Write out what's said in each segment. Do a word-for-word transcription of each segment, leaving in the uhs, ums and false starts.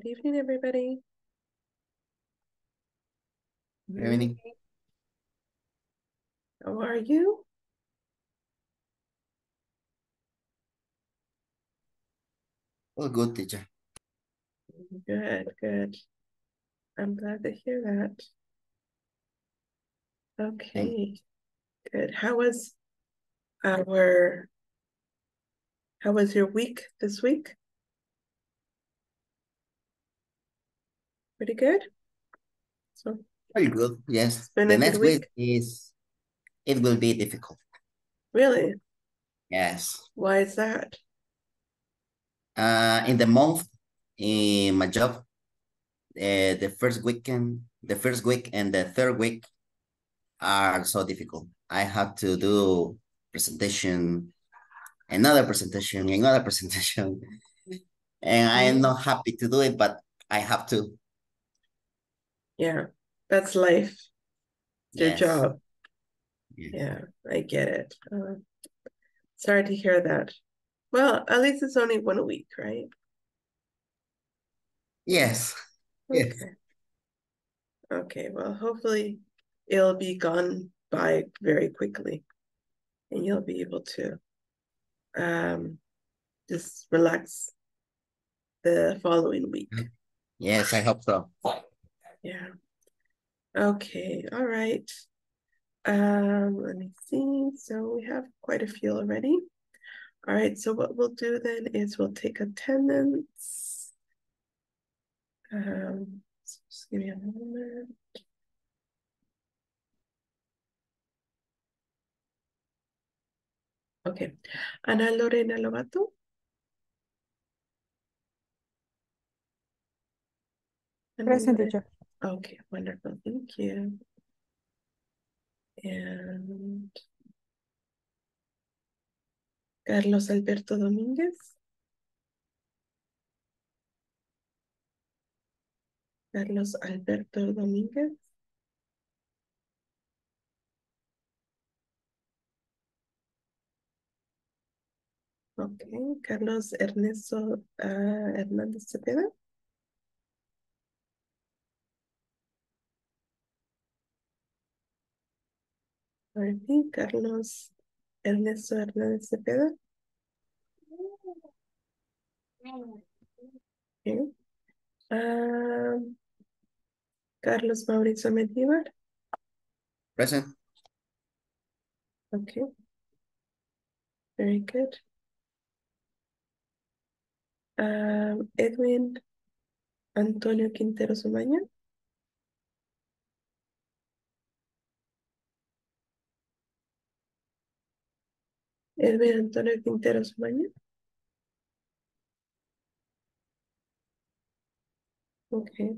Good evening, everybody. Good evening. How are you? All good, teacher. Good, good. I'm glad to hear that. Okay, good. How was our, how was your week this week? Pretty good? So pretty good, yes. The next week is, it will be difficult. Really? Yes. Why is that? Uh, in the month, in my job, uh, the first weekend, the first week and the third week are so difficult. I have to do presentation, another presentation, another presentation. And I am not happy to do it, but I have to. Yeah, that's life. Your yes. job. Yes. Yeah, I get it. Uh, sorry to hear that. Well, at least it's only one a week, right? Yes. Okay. Yes. Okay, well, hopefully it'll be gone by very quickly and you'll be able to um, just relax the following week. Yes, I hope so. Yeah. Okay, all right. Um, let me see. So we have quite a few already. All right, so what we'll do then is we'll take attendance. Um, so just give me a moment. Okay, Ana Lorena Lovato. Present, teacher. Okay, wonderful, thank you. And Carlos Alberto Dominguez. Carlos Alberto Dominguez. Okay, Carlos Ernesto uh, Hernández Cepeda. Okay, Carlos Ernesto Hernández Cepeda. Okay. Um, Carlos Mauricio Menjívar. Present. Okay. Very good. Um, Edwin Antonio Quintero Sumaña. Edwin Antonio Quintero Sumaña. Okay.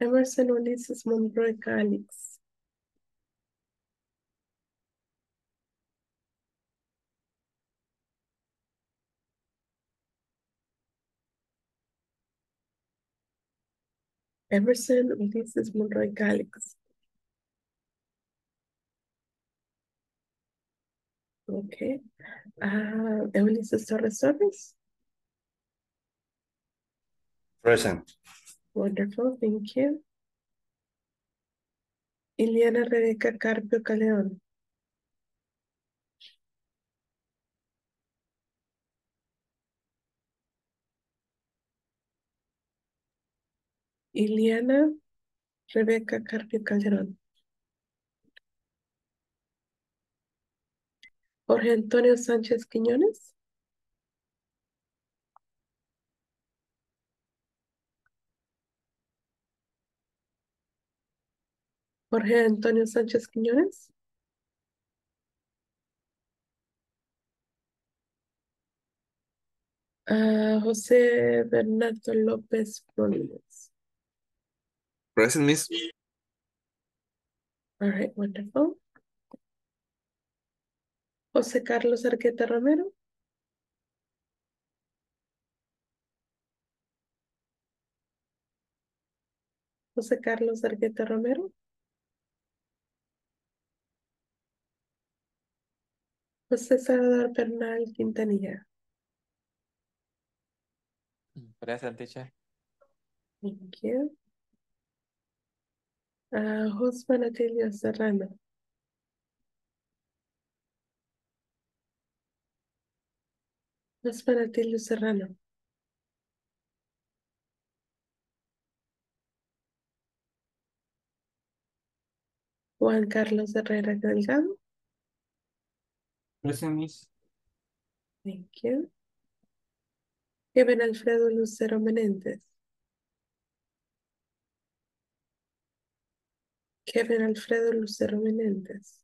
Emerson Ulises Monroy Calix. Emerson Ulises Monroy Calix. Okay. Uh, Eulisa Torres-Sorvis. Present. Wonderful, thank you. Iliana Rebeca Carpio Calderón. Iliana Rebeca Carpio Calderón. Jorge Antonio Sánchez Quiñones. Jorge Antonio Sánchez Quiñones. Uh, Jose Bernardo López Flores. Present, Miss. All right, wonderful. Jose Carlos Arqueta Romero. Jose Carlos Arqueta Romero. Jose Salvador Bernal Quintanilla. Present, teacher. Thank you. Uh, Jose Antonio Serrano. Osman Enrique Serrano. Juan Carlos Herrera Delgado. Present, Miss. Thank you. Kevin Alfredo Lucero Menéndez. Kevin Alfredo Lucero Menéndez.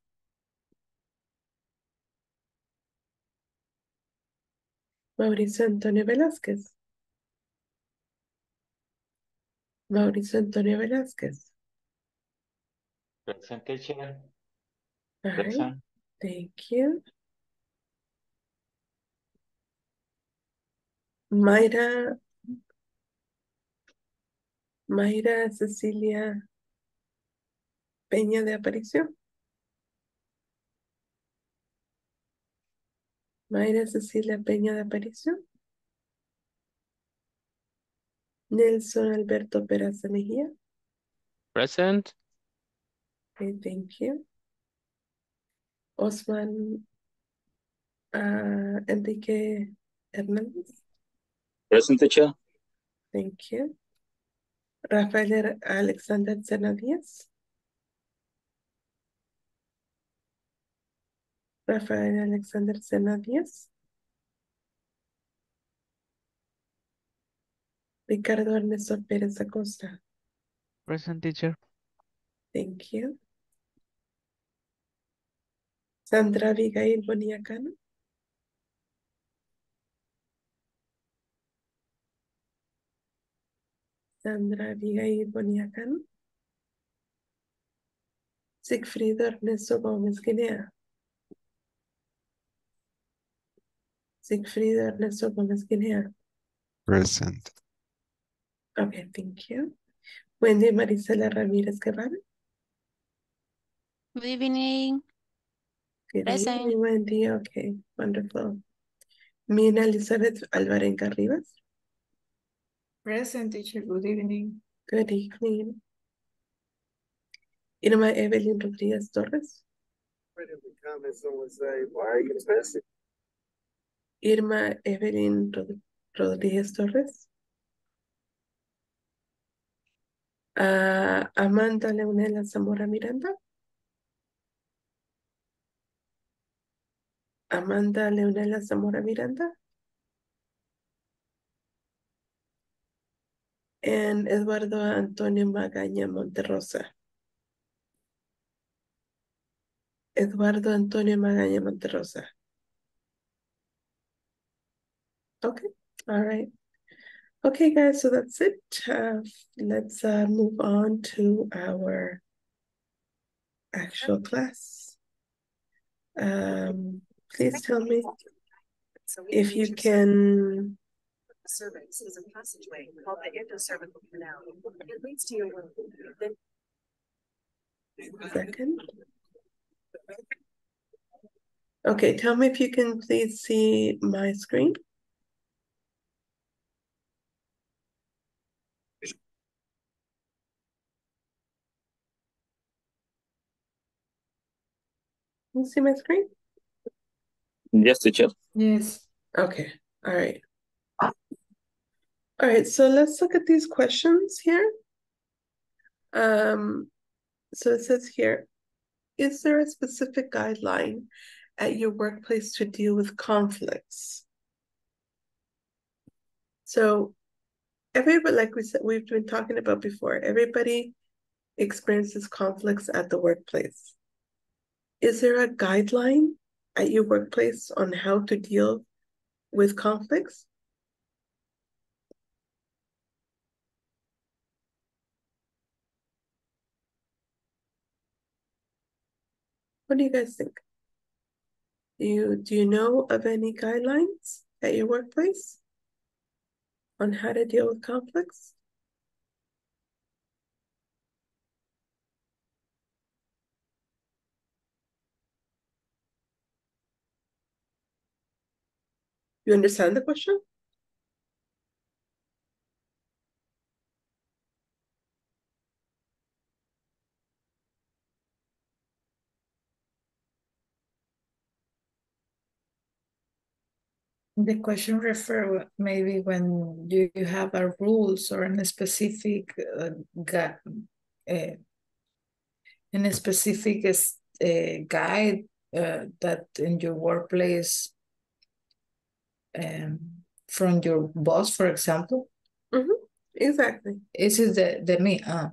Mauricio Antonio Velázquez. Mauricio Antonio Velázquez. Present, teacher. All right. Thank you. Mayra. Mayra Cecilia Peña de Aparicio. Mayra Cecilia Peña de Aparicio. Nelson Alberto Peraza Mejia. Present. Okay, thank you. Osman uh, Enrique Hernández. Present, teacher. Thank you. Rafael Alexander Cenabias. Rafael Alexander Cenabias. Ricardo Ernesto Pérez Acosta. Present, teacher. Thank you. Sandra Abigail Boniacan. Sandra Abigail Boniacan. Siegfried Ernesto Gómez Guinea. Siegfried Ernesto Gómez Guinea. Present. Okay, thank you. Wendy Marisela Ramírez Guerrero. Good evening. Good Present. Evening, Wendy. Okay, wonderful. Mina Elizabeth Alvarenga Rivas. Present, teacher. Good evening. Good evening. Irma Evelyn Rodríguez Torres. Why did we come and someone say, why are you present? Irma Evelyn Rod Rodríguez Torres. Uh, Amanda Leonela Zamora Miranda. Amanda Leonela Zamora Miranda. And Eduardo Antonio Magaña Monterrosa. Eduardo Antonio Magaña Monterrosa. Okay, all right. Okay, guys, so that's it. Uh, let's uh, move on to our actual class. Um, please tell me if you can. Cervix is a passageway called the endocervical canal. It leads to your womb. Second. Okay, tell me if you can please see my screen. Can you see my screen? Yes, teacher. Yes. Okay. All right. All right. So let's look at these questions here. Um, so it says here, is there a specific guideline at your workplace to deal with conflicts? So everybody, like we said, we've been talking about before, everybody experiences conflicts at the workplace. Is there a guideline at your workplace on how to deal with conflicts? What do you guys think? Do you, do you know of any guidelines at your workplace on how to deal with conflicts? You understand the question? The question referred maybe when you have a rules or a specific uh, gu uh, a specific uh, guide uh, that in your workplace um, from your boss, for example. Mm-hmm. Exactly. This is the the me. Uh.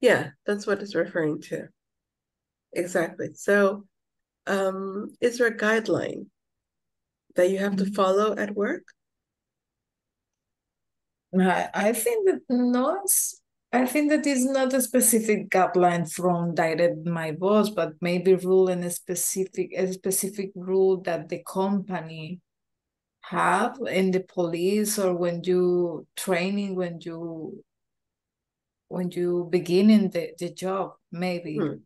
Yeah, that's what it's referring to. Exactly. So, um, is there a guideline that you have to follow at work? I, I think that not. I think that is not a specific guideline from direct my boss, but maybe rule in a specific a specific rule that the company have in the police, or when you training, when you when you beginning the the job, maybe. Hmm.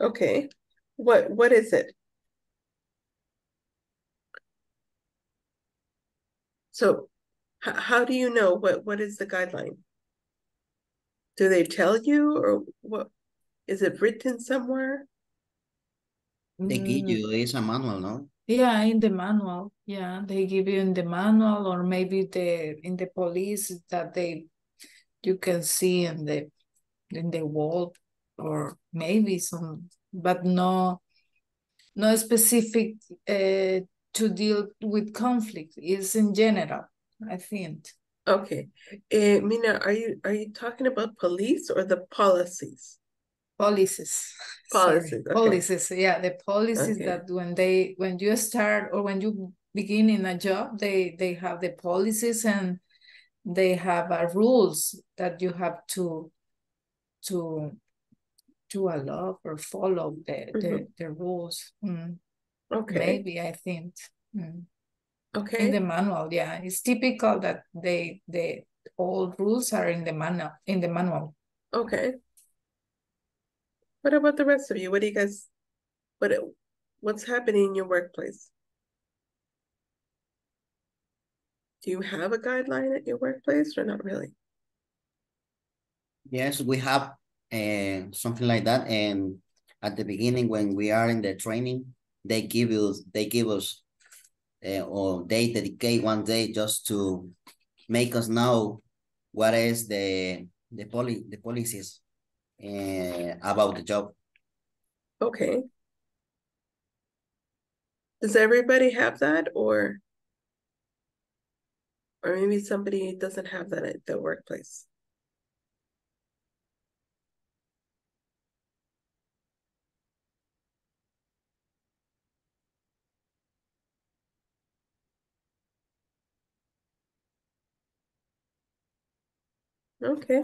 Okay, what what is it? So how do you know what, what is the guideline? Do they tell you, or what is it written somewhere? They give you, it's a manual, no? Yeah, in the manual. Yeah, they give you in the manual, or maybe the in the police that they you can see in the in the wall, or maybe some, but no no specific uh to deal with conflict. Is in general, I think. Okay, uh, Mina, are you are you talking about police or the policies? Policies, policies, okay. Policies. Yeah, the policies, okay. That when they when you start or when you begin in a job, they they have the policies, and they have uh, rules that you have to to to allow or follow the mm-hmm. the, the rules. Mm. Okay. Maybe I think. Mm. Okay. In the manual, yeah, it's typical that they they all rules are in the manual. In the manual. Okay. What about the rest of you? What do you guys? What what's happening in your workplace? Do you have a guideline at your workplace, or not really? Yes, we have uh, something like that, and at the beginning when we are in the training, they give us, they give us, uh, or they dedicate one day just to make us know what is the the poli the policies uh, about the job. Okay. Does everybody have that, or or maybe somebody doesn't have that at the workplace? Okay.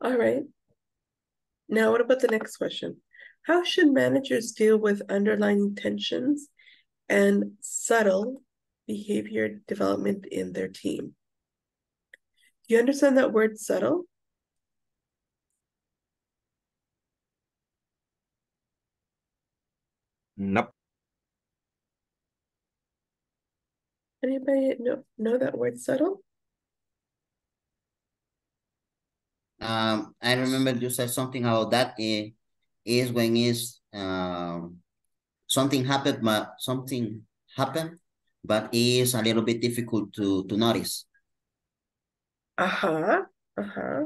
All right. Now, what about the next question? How should managers deal with underlying tensions and subtle behavior development in their team? Do you understand that word subtle? Nope. Anybody know, know that word subtle? Um, I remember you said something about that. It is when is um something happened, but something happened, but it is a little bit difficult to to notice. Uh huh. Uh huh.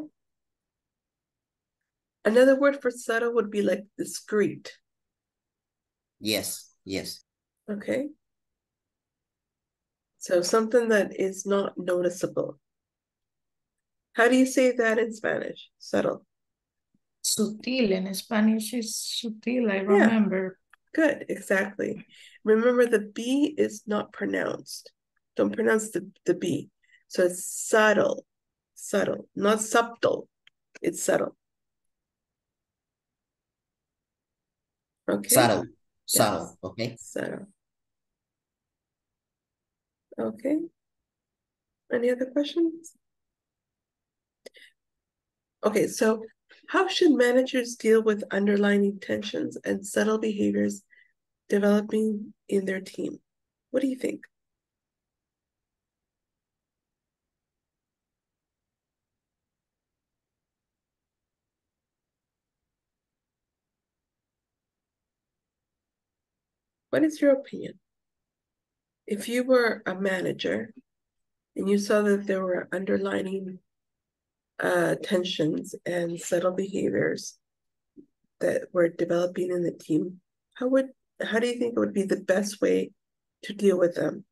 Another word for subtle would be like discreet. Yes. Yes. Okay. So something that is not noticeable. How do you say that in Spanish? Subtle. Sutil. In Spanish is sutil, I remember. Yeah. Good, exactly. Remember, the B is not pronounced. Don't pronounce the, the B. So it's subtle, subtle, not subtle. It's subtle. Okay. Subtle, subtle, yes. Okay. Subtle. Okay. Any other questions? Okay, so how should managers deal with underlying tensions and subtle behaviors developing in their team? What do you think? What is your opinion? if you were a manager and you saw that there were underlining uh, tensions and subtle behaviors that were developing in the team, how would how do you think it would be the best way to deal with them?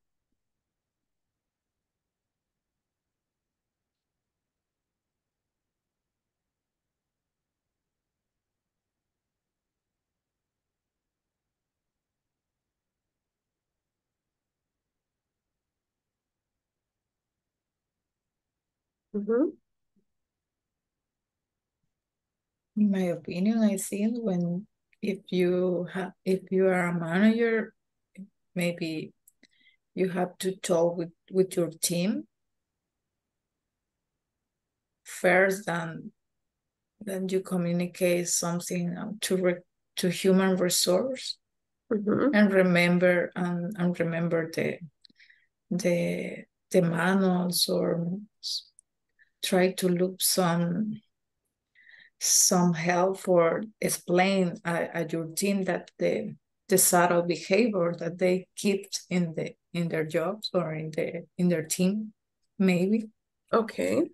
Mm-hmm. In my opinion, I think when if you have if you are a manager, maybe you have to talk with, with your team first, and then you communicate something to re, to human resource, mm-hmm. and remember and, and remember the the the manuals, or try to look some some help or explain at, at your team that the the subtle behavior that they keep in the in their jobs or in the in their team, maybe. Okay.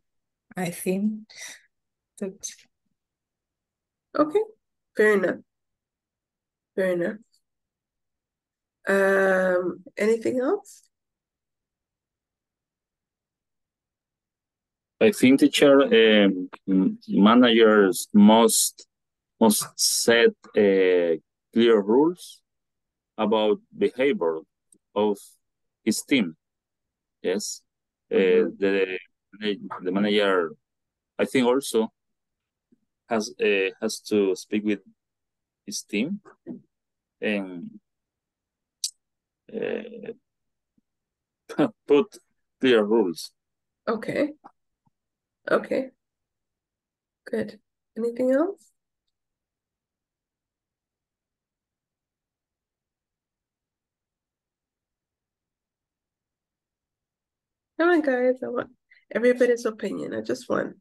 I think that. Okay. Fair enough. Fair enough. Um. Anything else? I think, teacher, um, managers must must set uh, clear rules about behavior of his team. Yes, mm-hmm. uh, the the manager, I think, also has uh, has to speak with his team and uh, put clear rules. Okay. Okay, good. Anything else? Come on, guys, I want everybody's opinion. I just want.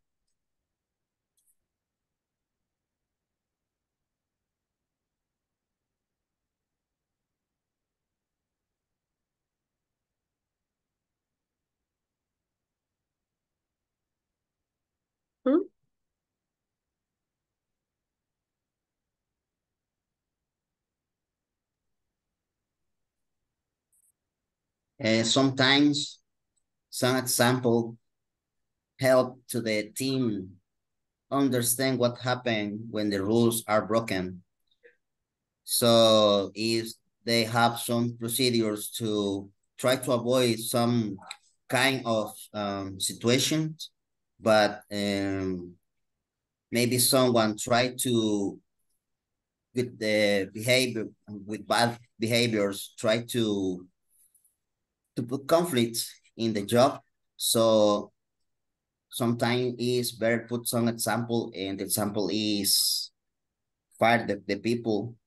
Uh, sometimes some example help to the team understand what happened when the rules are broken. So if they have some procedures to try to avoid some kind of um, situations, but um, maybe someone try to, with the behavior, with bad behaviors, try to to put conflict in the job. So sometimes it's better put some example, and the example is fire the, the people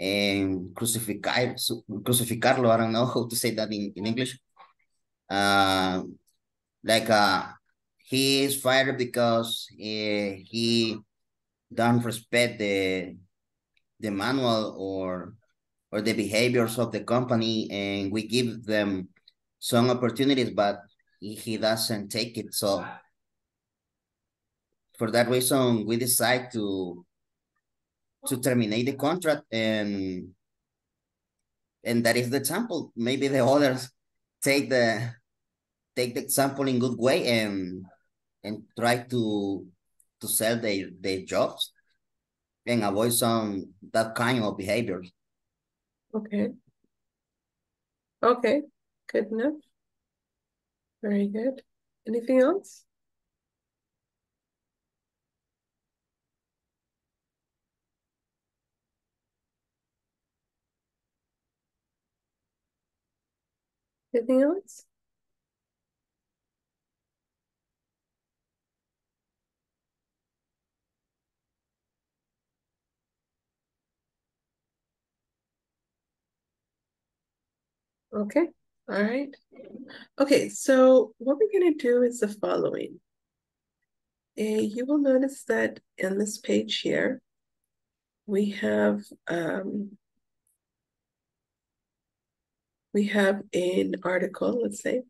and crucify, crucificarlo, I don't know how to say that in, in English. Uh, like uh, he is fired because uh, he don't respect the, the manual or or the behaviors of the company, and we give them some opportunities, but he doesn't take it. So for that reason, we decide to to terminate the contract, and and that is the example. Maybe the others take the take the example in good way and and try to to sell their, their jobs and avoid some that kind of behavior. Okay. Okay, good enough. Very good. Anything else? Anything else? Okay, all right. Okay, so what we're going to do is the following. Uh, you will notice that in this page here, we have um, we have an article, let's say,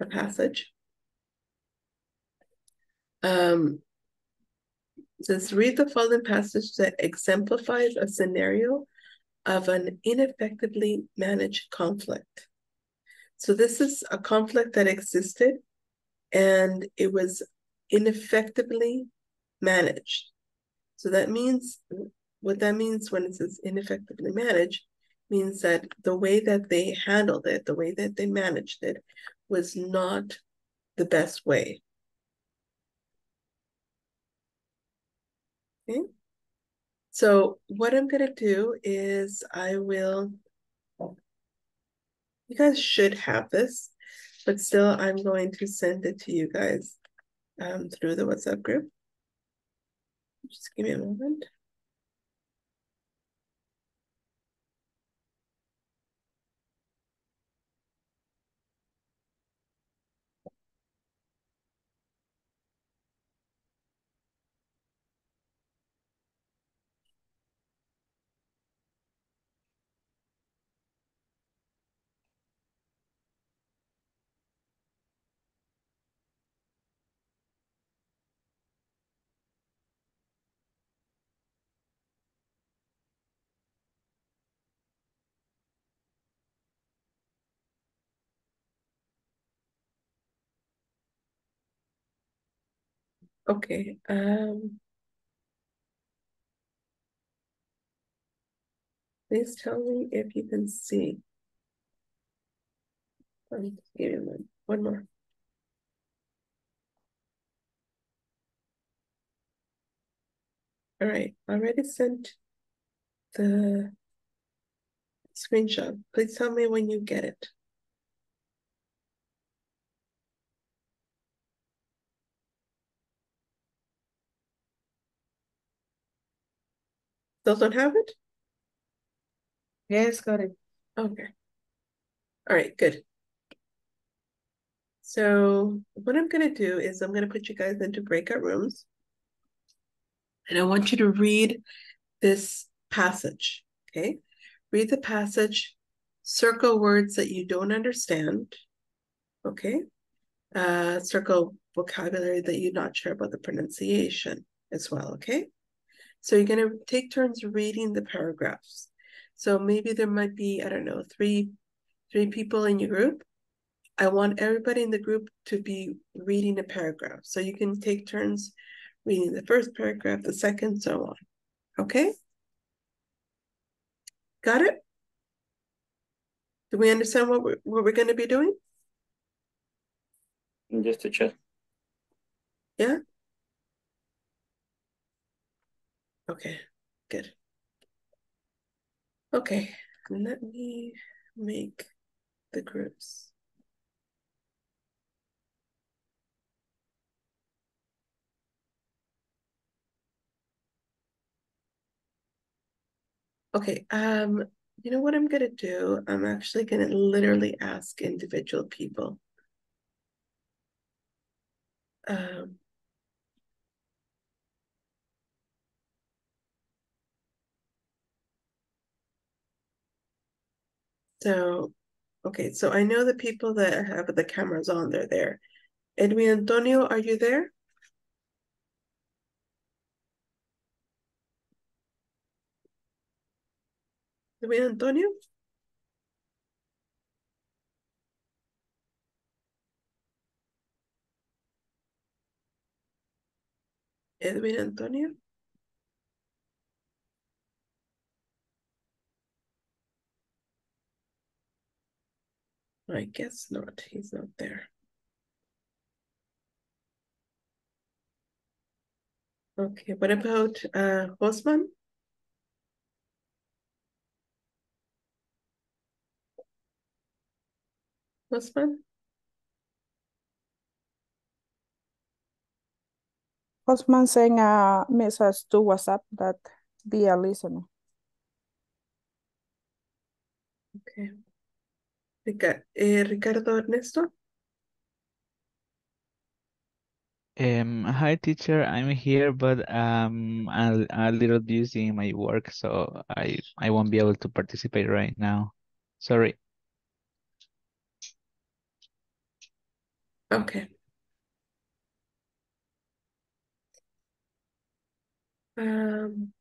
a passage. Um, it says, read the following passage that exemplifies a scenario of an ineffectively managed conflict. So this is a conflict that existed and it was ineffectively managed. So that means, what that means when it says ineffectively managed, means that the way that they handled it, the way that they managed it, was not the best way. Okay. So what I'm going to do is I will, you guys should have this, but still I'm going to send it to you guys um, through the WhatsApp group. Just give me a moment. Okay, um, please tell me if you can see. Let me just give you one more. All right, I already sent the screenshot. Please tell me when you get it. Still don't have it? Yes, got it. Okay. All right, good. So what I'm going to do is I'm going to put you guys into breakout rooms. And I want you to read this passage, okay? Read the passage, circle words that you don't understand, okay? Uh, circle vocabulary that you're not sure about the pronunciation as well, okay? So you're going to take turns reading the paragraphs. So maybe there might be, I don't know, three, three people in your group. I want everybody in the group to be reading a paragraph. So you can take turns reading the first paragraph, the second, so on. Okay? Got it? Do we understand what we're, what we're going to be doing? Just to check. Yeah? Okay, good. Okay, let me make the groups. Okay, um, you know what I'm gonna do? I'm actually gonna literally ask individual people. Um, So, okay, so I know the people that have the cameras on, they're there. Edwin Antonio, are you there? Edwin Antonio? Edwin Antonio? I guess not, he's not there. Okay, what about uh, Osman? Osman? Osman sent a message to WhatsApp that be a listener. Okay. Eh, Ricardo Ernesto? Um, hi, teacher. I'm here, but um, I'm a little busy in my work, so I, I won't be able to participate right now. Sorry. Okay. Um,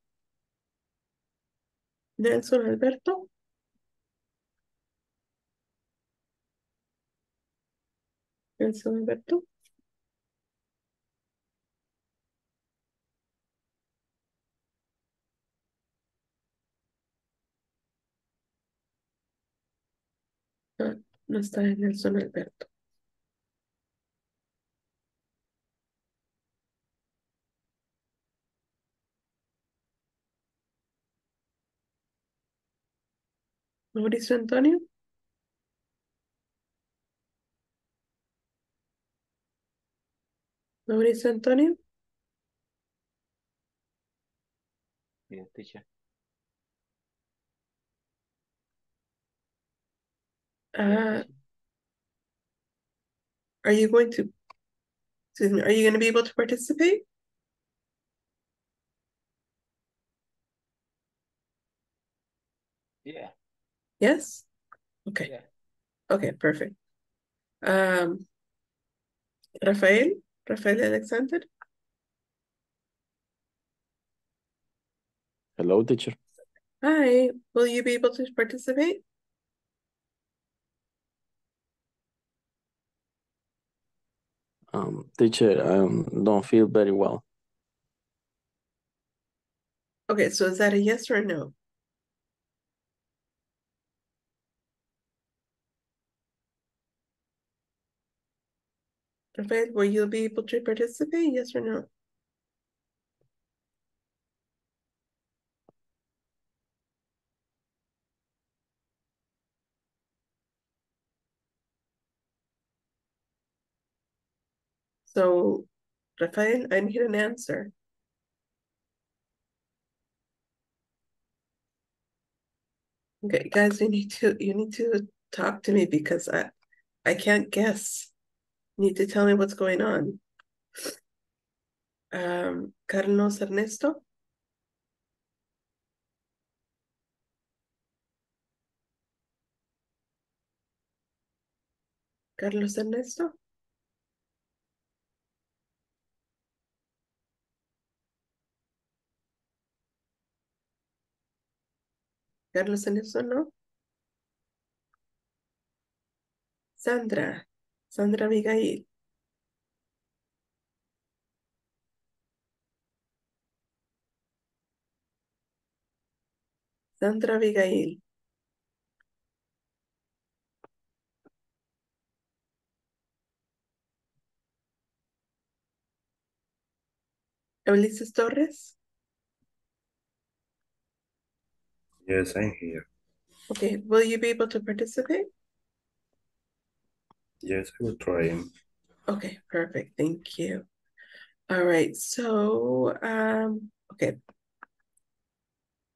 Nelson Alberto. Nelson Alberto. No, no está Nelson Alberto. Mauricio Antonio. Mauricio Antonio. Yeah, teacher. Uh, are you going to, excuse me, are you going to be able to participate? Yeah. Yes? Okay. Yeah. Okay, perfect. Um, Rafael, Rafael Alexander. Hello, teacher. Hi, will you be able to participate? Um, teacher, I um, don't feel very well. Okay, so is that a yes or a no? Perfect. Will you be able to participate? Yes or no? So, Rafael, I need an answer. Okay, guys, you need to you need to talk to me because I I can't guess. You need to tell me what's going on. Um, Carlos Ernesto. Carlos Ernesto. Carlos Ernesto, no. Sandra, Sandra Abigail. Sandra Abigail. Ulises Torres. Yes, I'm here. Okay, will you be able to participate? Yes, I will try. Okay, perfect. Thank you. All right, so, um, okay.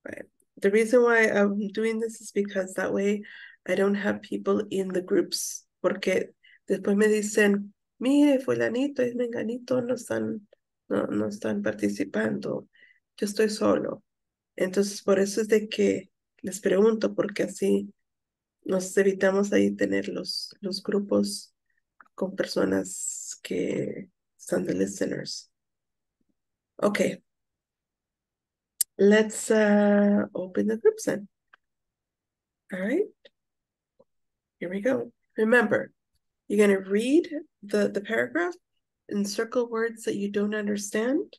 All right. The reason why I'm doing this is because that way I don't have people in the groups. Porque después me dicen, mire, fulanito y menganito no están, no, no están participando. Yo estoy solo. Entonces, por eso es de que les pregunto, porque así nos evitamos ahí tener los, los grupos con personas que son the listeners. Okay. Let's uh, open the groups then. All right. Here we go. Remember, you're going to read the, the paragraph and circle words that you don't understand.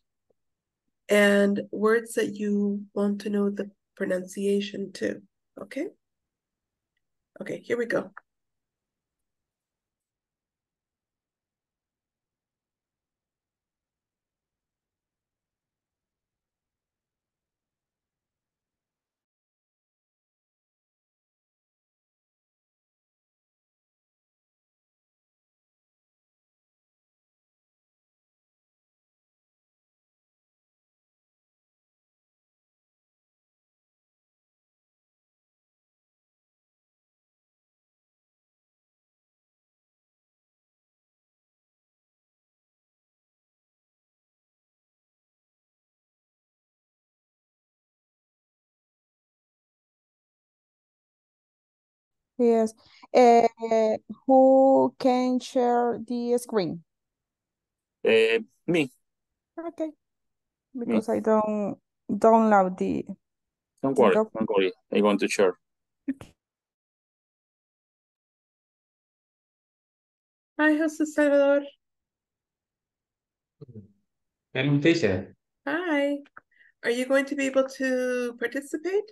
And words that you want to know the pronunciation too, okay? Okay, here we go. Yes. Uh, who can share the screen? Uh, me. Okay. Because me. I don't download the. Don't worry. The don't worry. I want to share. Okay. Hi, Jose Salvador. Hello, teacher. Hi. Are you going to be able to participate?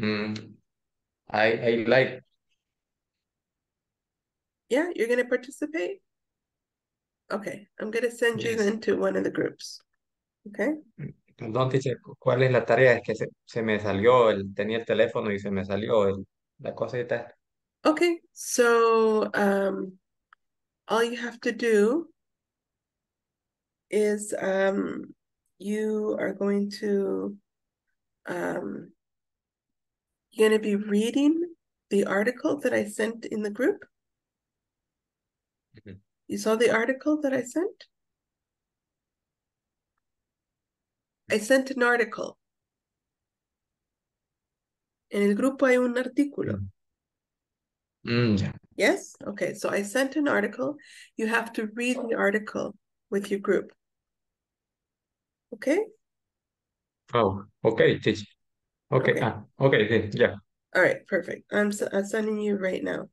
Mm, I I like. Yeah, you're going to participate? Okay, I'm going to send yes. you into one of the groups. Okay? Perdón, teacher, ¿cuál es la tarea? Es que se, se me salió, el, tenía el teléfono y se me salió el, la cosita. Okay, so um, all you have to do is um, you are going to, um, you're going to be reading the article that I sent in the group. Mm-hmm. You saw the article that I sent? I sent an article. En el grupo hay un artículo. Mm, yeah. Yes? Okay, so I sent an article. You have to read the article with your group. Okay? Oh, okay, teacher. Okay, okay, ah, okay yeah. All right, perfect. I'm, I'm sending you right now.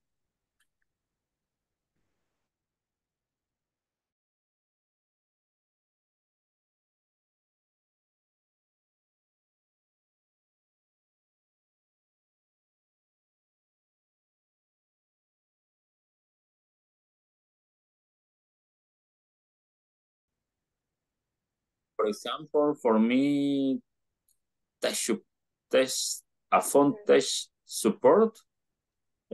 For example, for me, test, test a font test support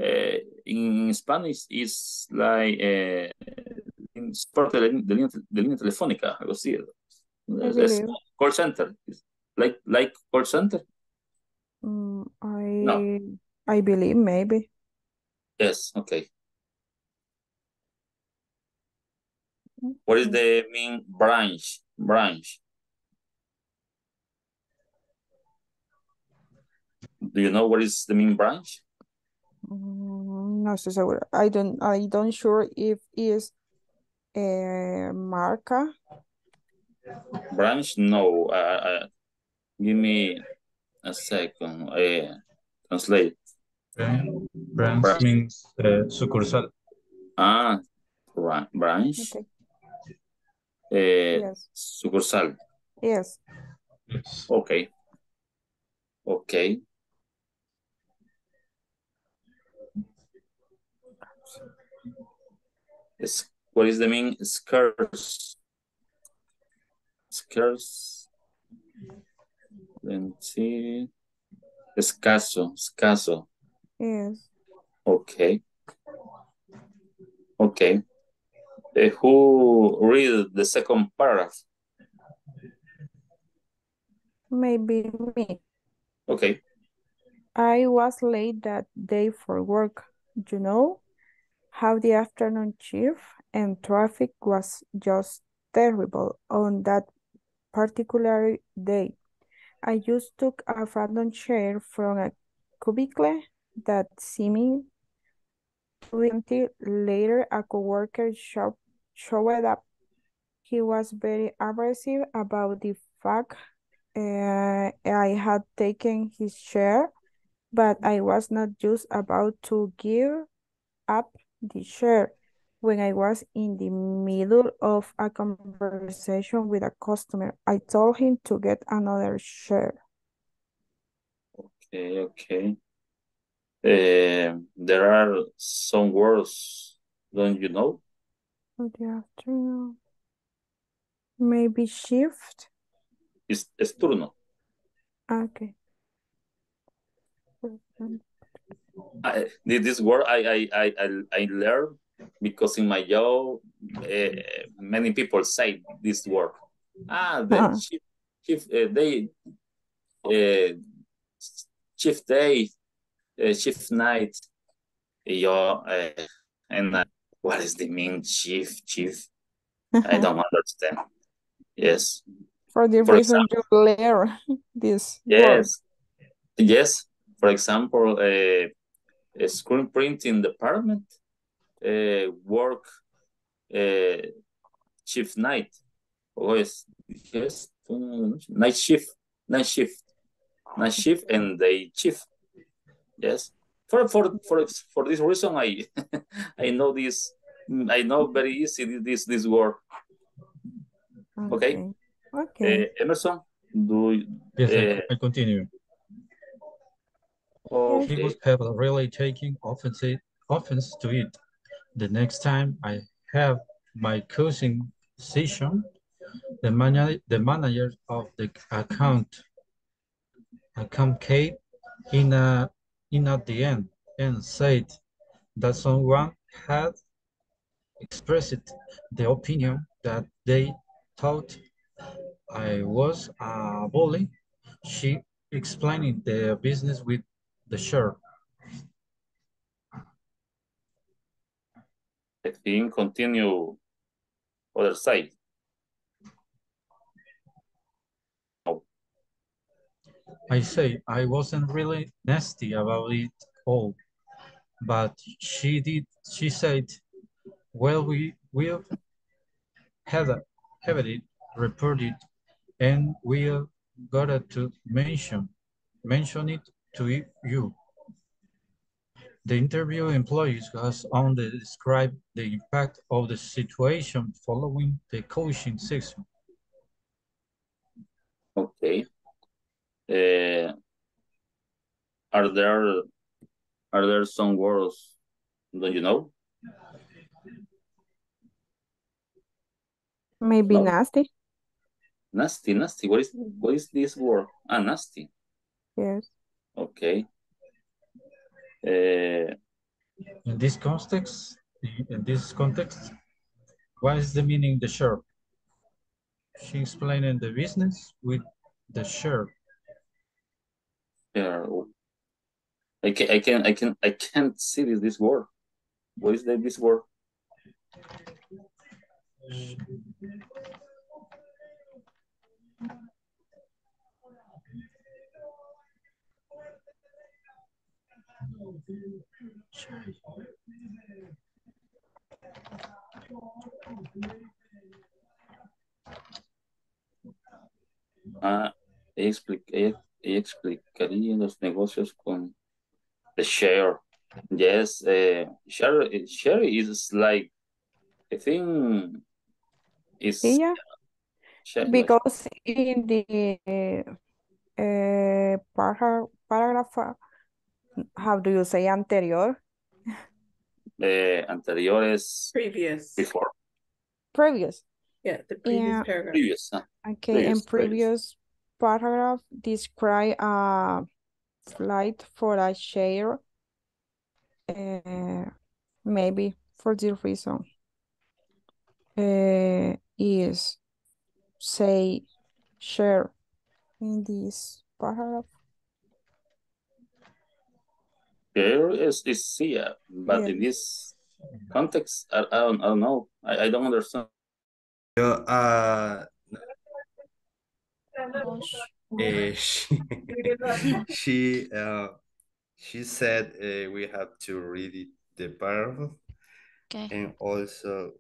uh, in Spanish is like uh, in support de línea de línea telefónica. I see it. It's call center, like like call center. Mm, I no. I believe maybe. Yes. Okay. What is the main branch? Branch. Do you know what is the main branch? Mm, no, so, so I don't. I don't sure if is a uh, marca. Branch? No. Uh, uh, give me a second. Uh, translate. Branch, branch, branch. means uh, sucursal. Ah, branch. Okay. Eh, yes. Sucursal. Yes. Okay. Okay. It's, what is the mean? Scarce. Scarce. Let's see. Escaso. Escaso. Yes. Okay. Okay. Uh, who read the second paragraph? Maybe me. Okay. I was late that day for work, you know, how the afternoon shift and traffic was just terrible on that particular day. I just took a random chair from a cubicle that seemed empty. Later, a coworker shop showed up. He was very abrasive about the fact uh, I had taken his chair, but I was not just about to give up the chair when I was in the middle of a conversation with a customer. I told him to get another chair. Okay, okay. Uh, there are some words, don't you know? For the afternoon. Maybe shift. It's, it's turno. Okay. I, this word I, I, I, I learned because in my job, uh, many people say this word. Ah, the uh-huh. shift, shift uh, day, uh, shift day, uh, shift night. Your uh, and uh, what is the mean shift? Shift. I don't understand. Yes. For the for reason example, you glare this. Yes. Word. Yes. For example, uh, a screen printing department, uh, work uh, shift night, oh, yes, yes, night shift, night shift, night shift, and day shift. Yes, for for for for this reason, I I know this, I know very easy this this word. Okay. Okay. Okay. Uh, Emerson, do yes, uh, I continue. Okay. He would have really taken offense, offense to it. The next time I have my coaching session, the manager, the manager of the account, account came in a, in at the end and said that someone had expressed the opinion that they thought I was a bully. She explained the business with the shirt. I think continue other side. No. I say I wasn't really nasty about it all, but she did. She said, "Well, we will have a." Have it reported, and we'll got to mention mention it to you. The interview employees has only described the impact of the situation following the coaching session. Okay. Uh, are there are there some words? Don't you know? Maybe no. Nasty. Nasty, nasty. What is what is this word? Ah, nasty. Yes. Okay. Uh, in this context, in this context, what is the meaning of the shirt? She explained the business with the shirt. Yeah. I can I can I can I can't see this this word. What is the, this word? Ah, expliqué, explicaría los negocios con the share. Yes, uh, share, share is like I think. Is, yeah, uh, because in the uh, paragraph, paragraph, how do you say anterior? Uh, anterior is previous. Before. Previous. Yeah, the previous yeah. paragraph. Previous, huh? Okay, previous, and previous, previous paragraph describe a flight for a share, uh, maybe for the reason. Uh, is say share in this paragraph. Share is is here, but yeah. in this context, I, I don't I don't know. I, I don't understand. Yo, uh, uh, she she, uh, she said uh, we have to read it, the paragraph, okay, and also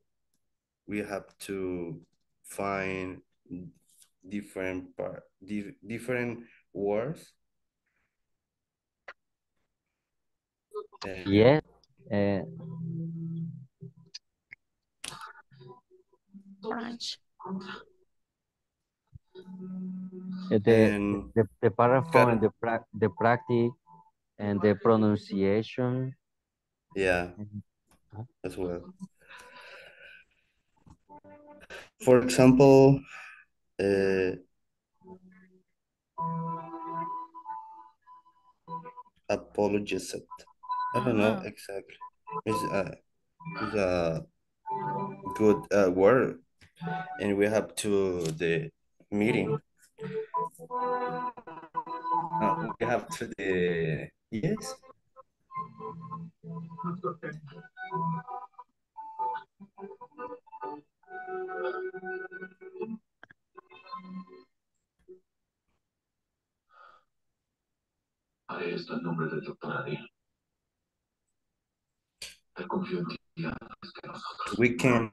we have to find different part, di different words. Uh, yeah. Uh, French. The, and, the the paraphone and the pra the practice and the pronunciation. Yeah, uh-huh. as well. For example, uh, apologize. I don't know exactly. It's a, it's a good uh, word, and we have to the meeting. Uh, we have to the yes. Ahí está el nombre del doctor Ariel. We can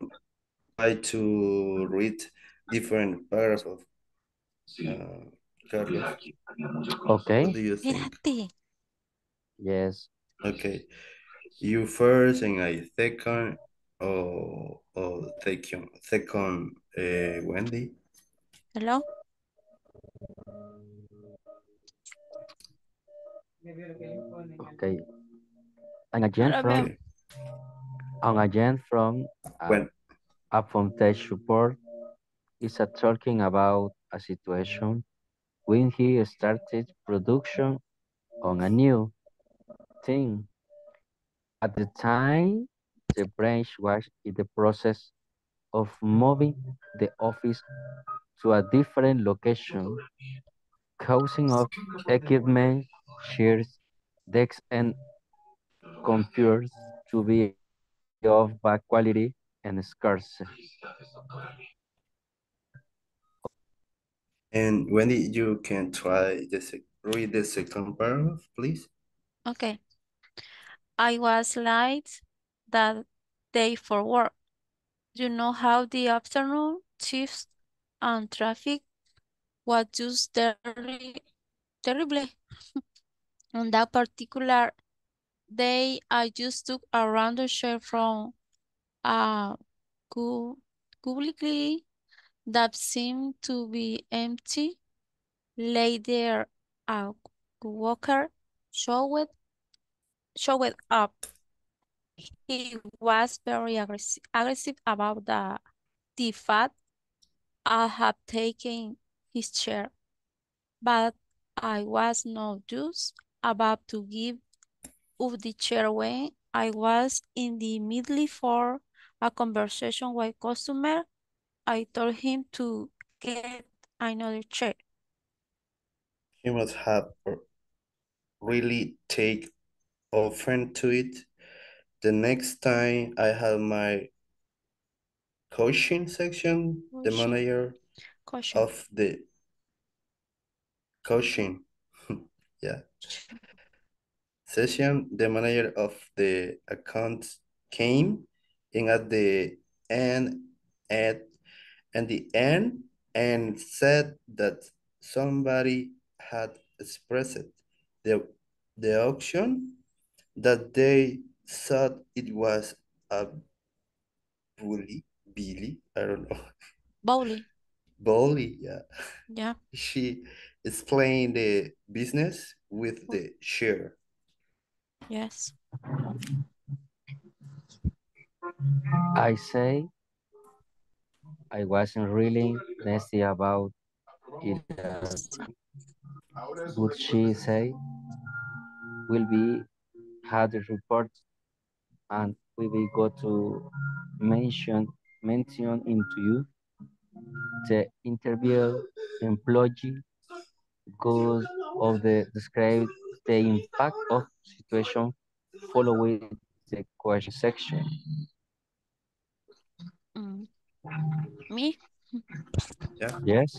try to read different parts of uh, Carlos. Okay. What do you think? Yes. Okay. You first and I second. Oh, oh, second, second, uh, Wendy. Hello. Okay. And again Hello, from. Ben. And again from. Uh, when. Up from tech support is a talking about a situation when he started production on a new thing. At the time, the branch was in the process of moving the office to a different location, causing of equipment, chairs, desks, and computers to be of bad quality and scarce. And Wendy, you can try the read the second paragraph, please. Okay. I was late that day for work. You know how the afternoon shifts and traffic was just terribly terrible. On that particular day, I just took a random share from a uh, publicly that seemed to be empty. Later, a worker showed, showed up. He was very aggressive, aggressive about the, the fact I had taken his chair, but I was not just about to give up the chair when I was in the middle for a conversation with a customer. I told him to get another chair. He must have really taken offense to it. The next time I had my coaching section, coaching. the manager coaching. of the coaching, yeah, session, the manager of the account came, and at the end, at, at the end, and said that somebody had expressed the the option that they thought it was a bully, Billy, I don't know. Bowley. Bowley, yeah. Yeah. She explained the business with the share. Yes. I say I wasn't really nasty about it. Would she say will be had a report? And we will go to mention mention into you. The interview employee goes of the describe the impact of situation following the question section. Mm. Me? Yeah. Yes.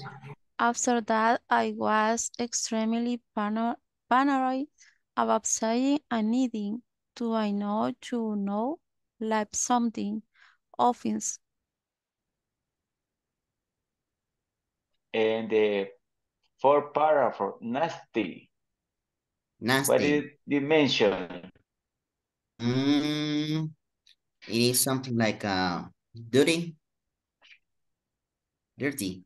After that, I was extremely paranoid paranoid about saying and needing. Do I know to know like something offense? And the fourth paragraph, nasty. Nasty. What is the mention? Mm, it is something like uh, dirty. Dirty.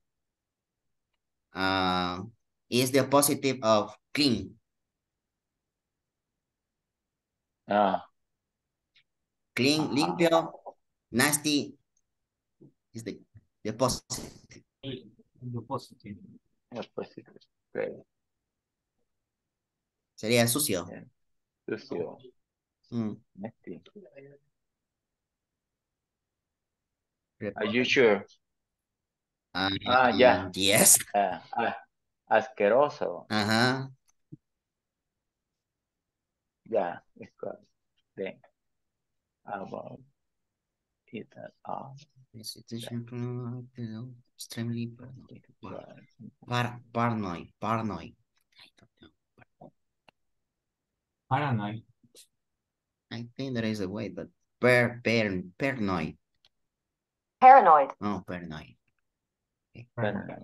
Uh, is the positive of clean. Uh, Clean, limpio, nasty is the, the positive. The positive. The positive. Great. Sería sucio. Yeah. Sucio. Mm. Nasty. Are you sure? Uh, ah, yeah. Yes. Uh, uh, asqueroso. Uh-huh. Yeah, it's good. Think about it at all. The situation is extremely paranoid. Paranoid. Paranoid. Paranoid. I think there is a way, but per, per, paranoid. Paranoid. Oh, paranoid. Okay. Paranoid.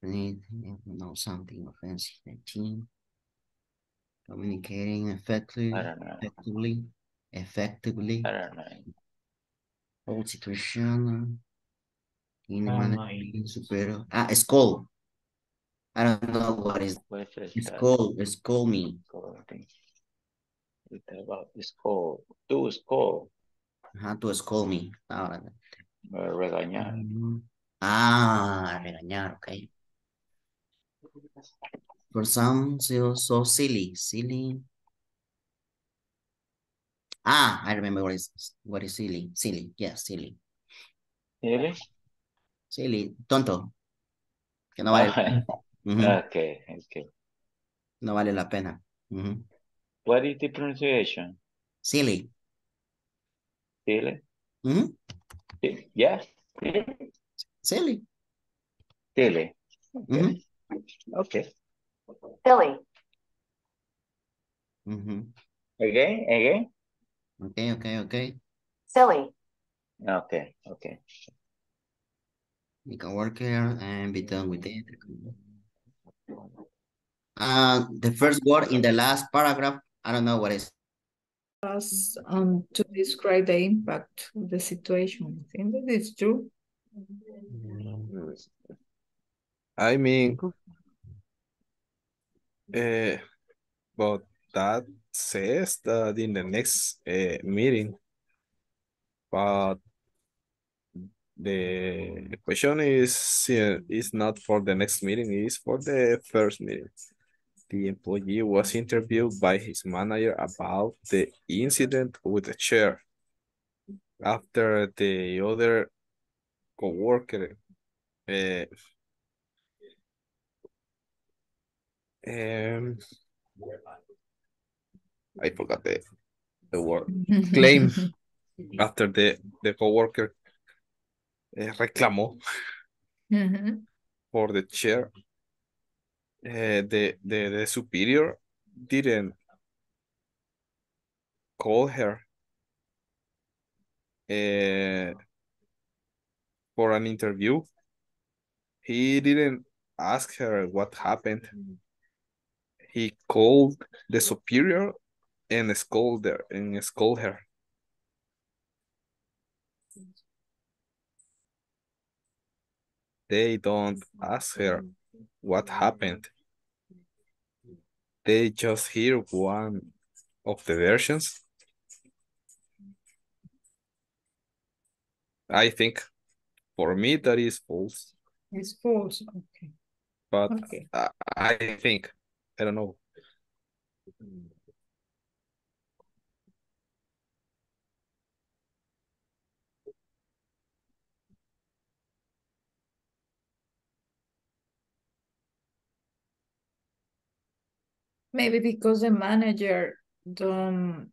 Paranoid. No, something offensive. nineteen. Communicating effectively. Effectively. Effectively. Paranoid. Whole situation. In management, superior. Ah, school. I don't know what is school. School me. It's about school. To school. How to school me. Ah, regañar. Ah, regañar. Okay. For some, so, so silly, silly. Ah, I remember what is what is silly. Silly, yes, yeah, silly. Silly. Silly, tonto. Que no vale. Mm-hmm. Okay, okay. No vale la pena. Mm-hmm. What is the pronunciation? Silly. Silly. Mm-hmm. Yes. Yeah. Silly. Silly. Okay. Mm-hmm. Okay. Silly. Mm-hmm. Again, again. Okay, okay, okay. Silly. Okay, okay. You can work here and be done with it. Uh, the first word in the last paragraph, I don't know what is. Us, um, to describe the impact of the situation. I think that is true. I mean, uh, but that says that in the next uh, meeting, but the question is is not for the next meeting, it's for the first meeting. The employee was interviewed by his manager about the incident with the chair. After the other co-worker uh, um, I forgot the, the word, claim. After the, the co-worker uh, reclamó mm-hmm. for the chair, uh, the, the, the superior didn't call her uh, for an interview. He didn't ask her what happened. He called the superior and scold her, and scold her. They don't ask her what happened. They just hear one of the versions. I think for me that is false. It's false, okay. But okay. I, I think, I don't know. Maybe because the manager don't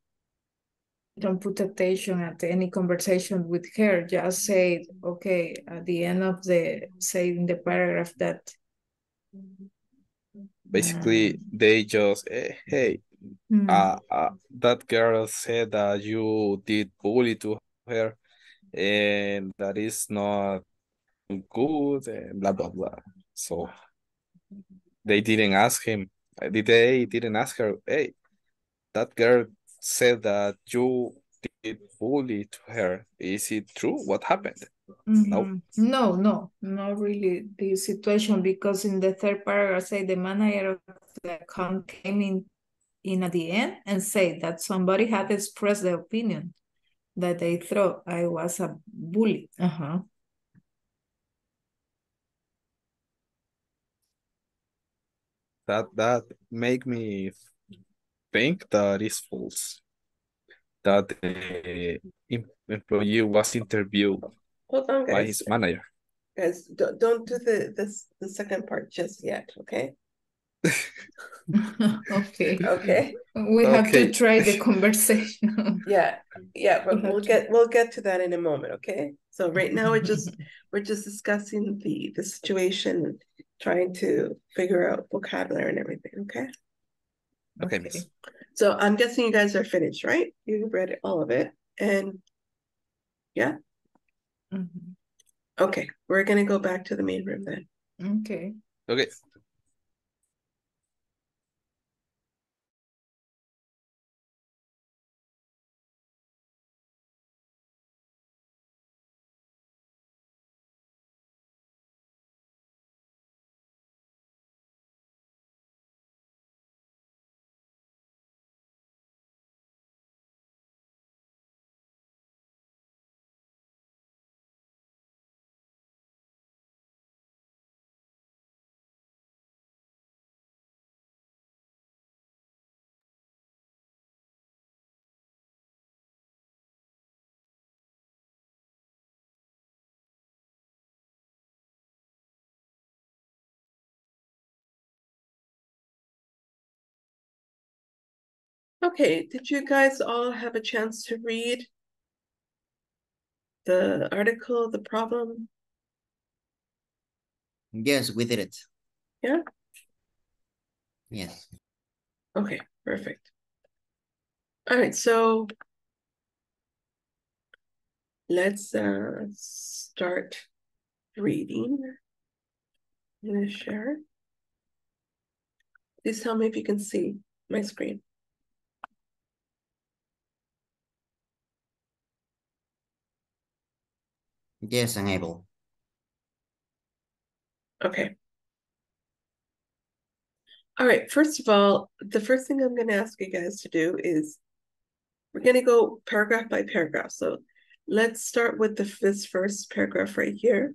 don't put attention at any conversation with her. Just say, okay, at the end of the say in the paragraph that basically uh, they just hey, hey mm-hmm. uh, uh that girl said that you did bully to her and that is not good and blah blah blah. So they didn't ask him. They didn't ask her, hey, that girl said that you did bully to her. Is it true? What happened? Mm-hmm. No, no, no, not really the situation, because in the third paragraph, say the manager of the account came in, in at the end and said that somebody had expressed the opinion that they thought I was a bully. Uh-huh. That that make me think that is false. That the employee was interviewed Hold on, guys. by his manager. Guys, don't don't do the this the second part just yet, okay? okay. Okay. We have okay. to try the conversation. yeah, yeah, but we'll get we'll get to that in a moment, okay? So right now we're just we're just discussing the the situation. Trying to figure out vocabulary and everything, okay? Okay, okay. So I'm guessing you guys are finished, right? You read all of it. And yeah. Mm-hmm. Okay, we're going to go back to the main room then. Okay. Okay. Okay, did you guys all have a chance to read the article, the problem? Yes, we did it. Yeah? Yes. Okay, perfect. All right, so let's uh, start reading. I'm going to share. Please tell me if you can see my screen. Yes, I'm able. Okay. All right, first of all, the first thing I'm going to ask you guys to do is we're going to go paragraph by paragraph. So let's start with the, this first paragraph right here.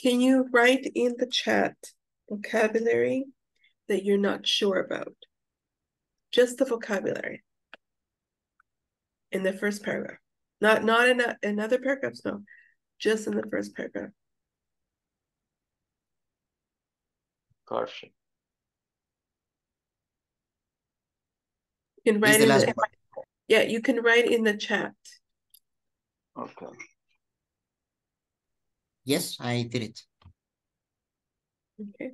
Can you write in the chat vocabulary that you're not sure about? Just the vocabulary in the first paragraph. Not, not in, a, in other paragraphs, no. Just in the first paragraph. Caution. You can write in the, the yeah, you can write in the chat. Okay. Yes, I did it. Okay.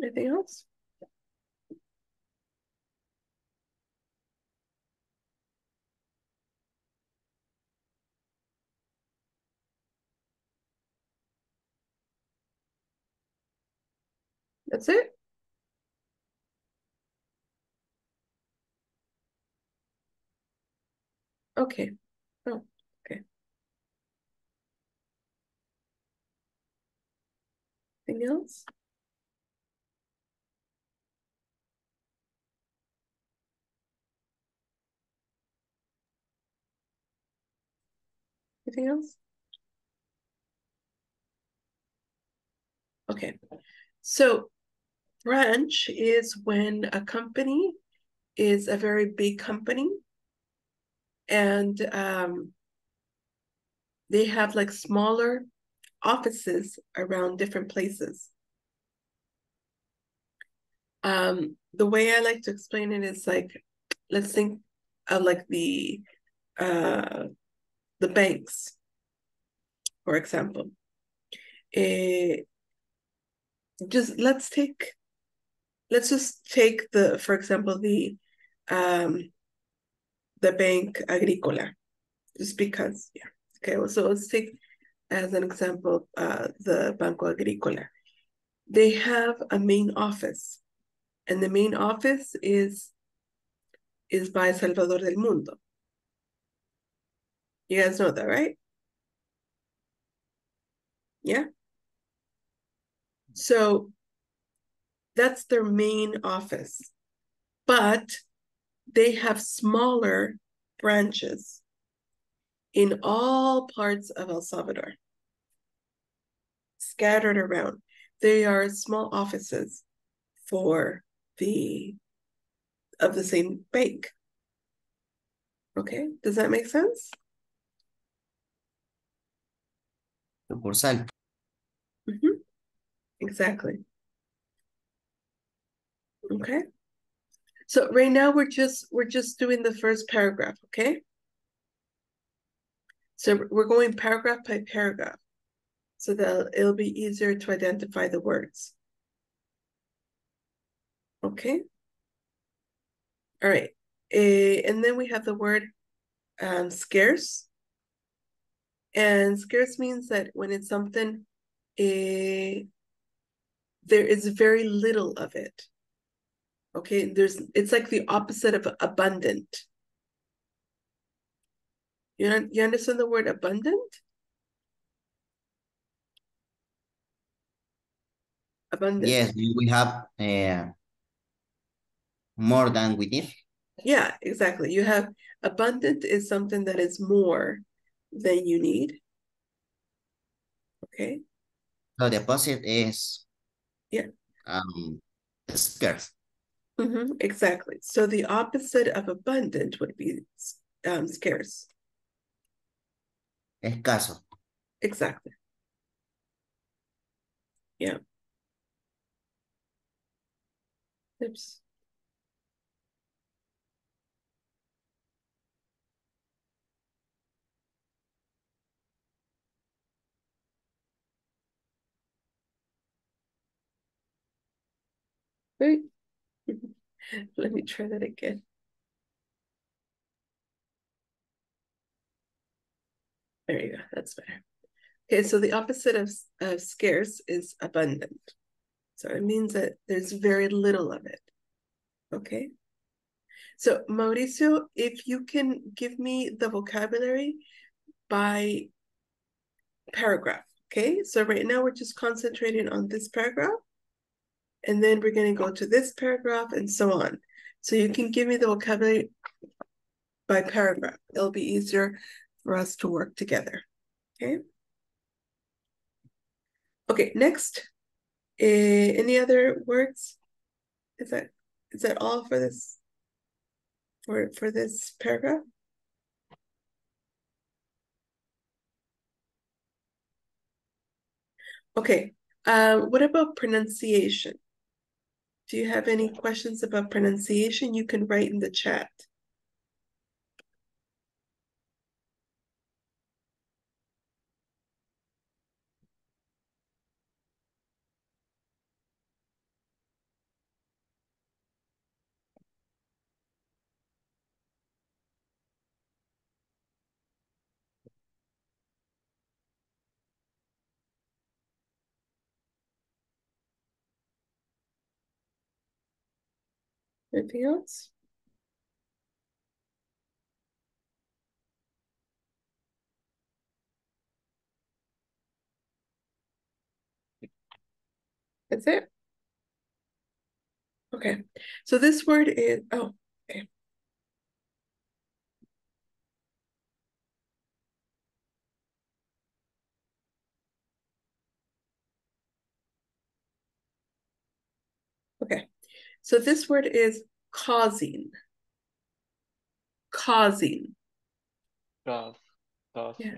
Anything else? That's it? Okay. Oh, okay. Anything else? Anything else? Okay, so branch is when a company is a very big company and um, they have like smaller offices around different places. Um, the way I like to explain it is like, let's think of like the, uh, the banks, for example. Uh, just let's take, let's just take the, for example, the, um, the Banco Agricola, just because, yeah. Okay, well, so let's take as an example, uh, the Banco Agricola. They have a main office, and the main office is, is by Salvador del Mundo. You guys know that, right? Yeah. So that's their main office, but they have smaller branches in all parts of El Salvador, scattered around. They are small offices for the, of the same bank. Okay, does that make sense? Mm-hmm. Exactly. Okay. So right now we're just we're just doing the first paragraph, okay? So we're going paragraph by paragraph. so that it'll be easier to identify the words. Okay. All right. Uh, and then we have the word um, scarce. And scarce means that when it's something, uh, there is very little of it. Okay, there's it's like the opposite of abundant. You know, you understand the word abundant? Abundant. Yes, we have uh, more than we need. Yeah, exactly. You have abundant is something that is more than you need. Okay. So the opposite is yeah um scarce. Mm-hmm, exactly. So the opposite of abundant would be um, scarce. Escaso. Exactly. Yeah. Oops. Wait. Let me try that again. There you go. That's better. Okay, so the opposite of, of scarce is abundant. So it means that there's very little of it. Okay. So Mauricio, if you can give me the vocabulary by paragraph. Okay, so right now we're just concentrating on this paragraph. And then we're going to go to this paragraph and so on. So you can give me the vocabulary by paragraph. It'll be easier for us to work together. Okay. Okay, next. Uh, any other words? Is that is that all for this for for this paragraph? Okay. Uh, what about pronunciation? Do you have any questions about pronunciation? You can write in the chat. Anything else? That's it? Okay. So this word is, oh, okay. Okay. So this word is causing. Causing. Cause, causing. Yeah.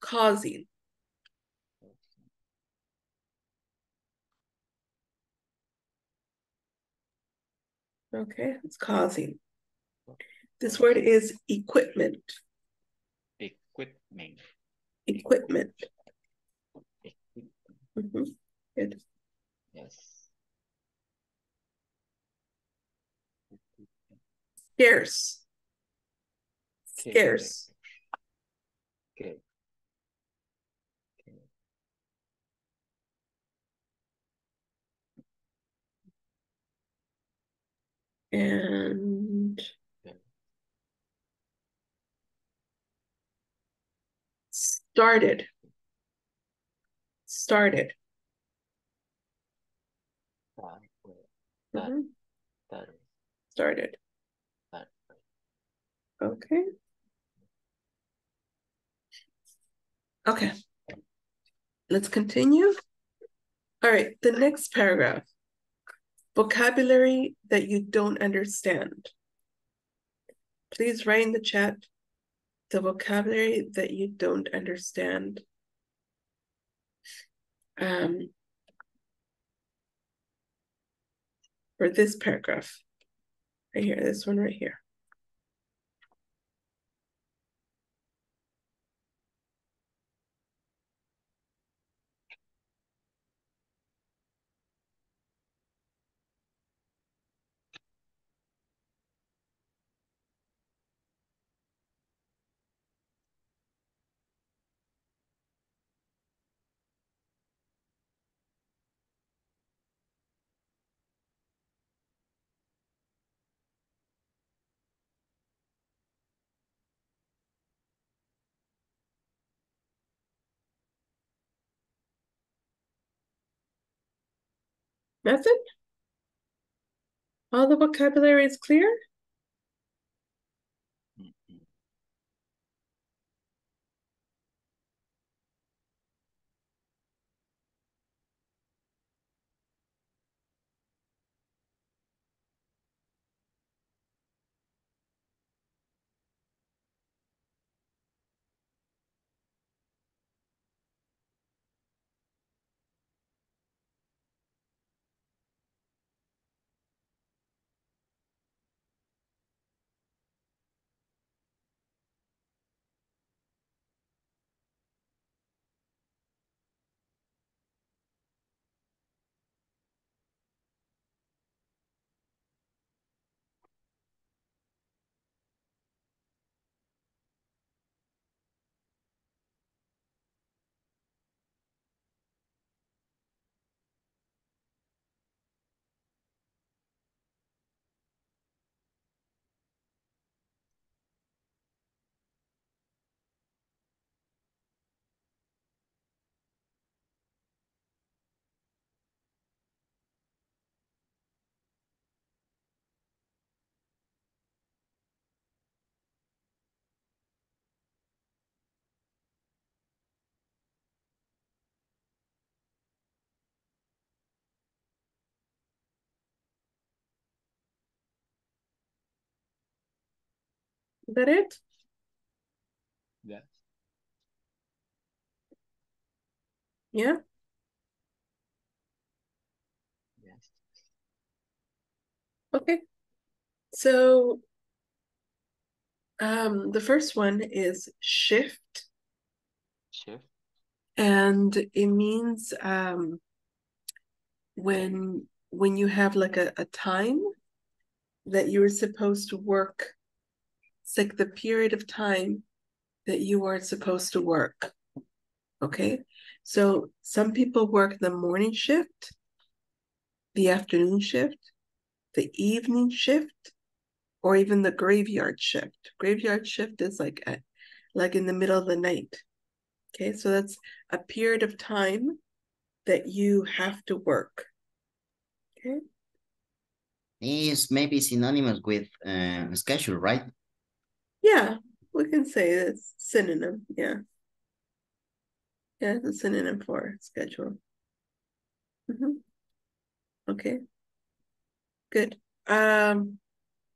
Causing. Okay, it's causing. This word is equipment. Equipment. Equipment. Equipment. Mm-hmm. Good. Yes. Scarce. Scarce. Okay. Okay. And started. Started. Mm-hmm. Started. Okay. Okay. Let's continue. All right. The next paragraph. Vocabulary that you don't understand. Please write in the chat the vocabulary that you don't understand. Um, for this paragraph. Right here. This one right here. method. All the vocabulary is clear. Is that it? Yeah. Yeah? Yes. Okay. So um, the first one is shift. Shift. And it means um, when, when you have like a, a time that you were supposed to work. It's like the period of time that you are supposed to work, okay? So some people work the morning shift, the afternoon shift, the evening shift, or even the graveyard shift. Graveyard shift is like a, like in the middle of the night, okay? So that's a period of time that you have to work, okay? It's maybe synonymous with uh, schedule, right? Yeah, we can say it's synonym, yeah. Yeah, it's a synonym for schedule. Mm-hmm. Okay, good. Um,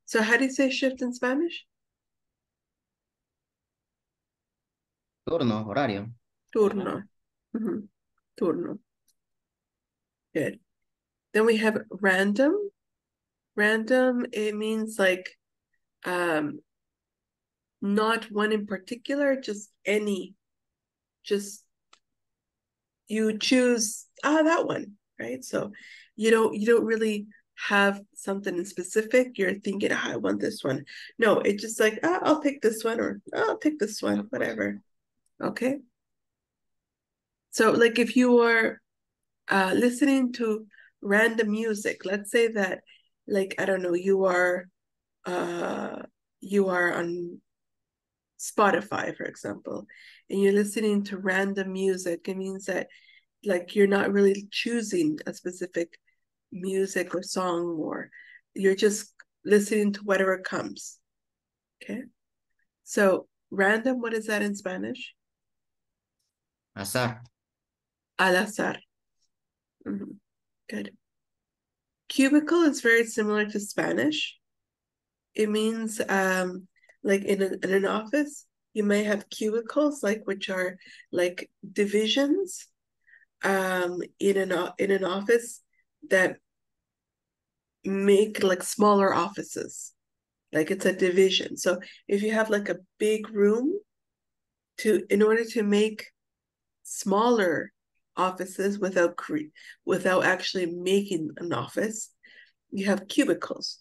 so how do you say shift in Spanish? Turno, horario. Turno, mm-hmm. Turno. Good. Then we have random. Random, it means like, um, not one in particular, just any, just you choose ah that one, right? So you don't you don't really have something in specific. You're thinking, ah, I want this one. No, it's just like ah, I'll pick this one or ah, I'll pick this one, whatever. Okay. So like if you are uh, listening to random music, let's say that like I don't know, you are uh you are on Spotify, for example, and you're listening to random music, it means that like you're not really choosing a specific music or song, or you're just listening to whatever comes. Okay, so random, what is that in Spanish? Azar. Al azar. Mm-hmm. Good. Cubicle is very similar to Spanish. It means um like in, a, in an office, you may have cubicles, like which are like divisions um, in an in an office that make like smaller offices, like it's a division. So if you have like a big room, to in order to make smaller offices without cre without actually making an office, you have cubicles,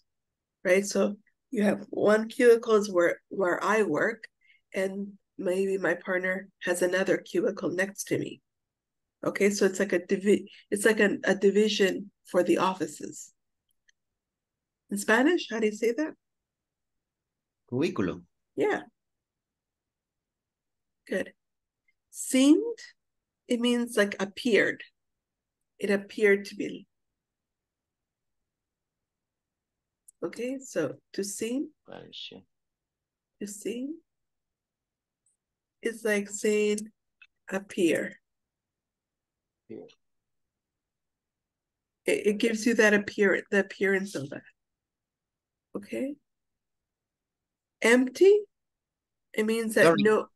right? So you have one cubicle is where, where I work, and maybe my partner has another cubicle next to me. Okay, so it's like a divi it's like an, a division for the offices. In Spanish, how do you say that? Cubículo. Yeah. Good. Seemed, it means like appeared. It appeared to be. Okay, so to sing, to sing, it's like saying appear. Yeah. It, it gives you that appearance, the appearance of that. Okay. Empty, it means that Sorry. no.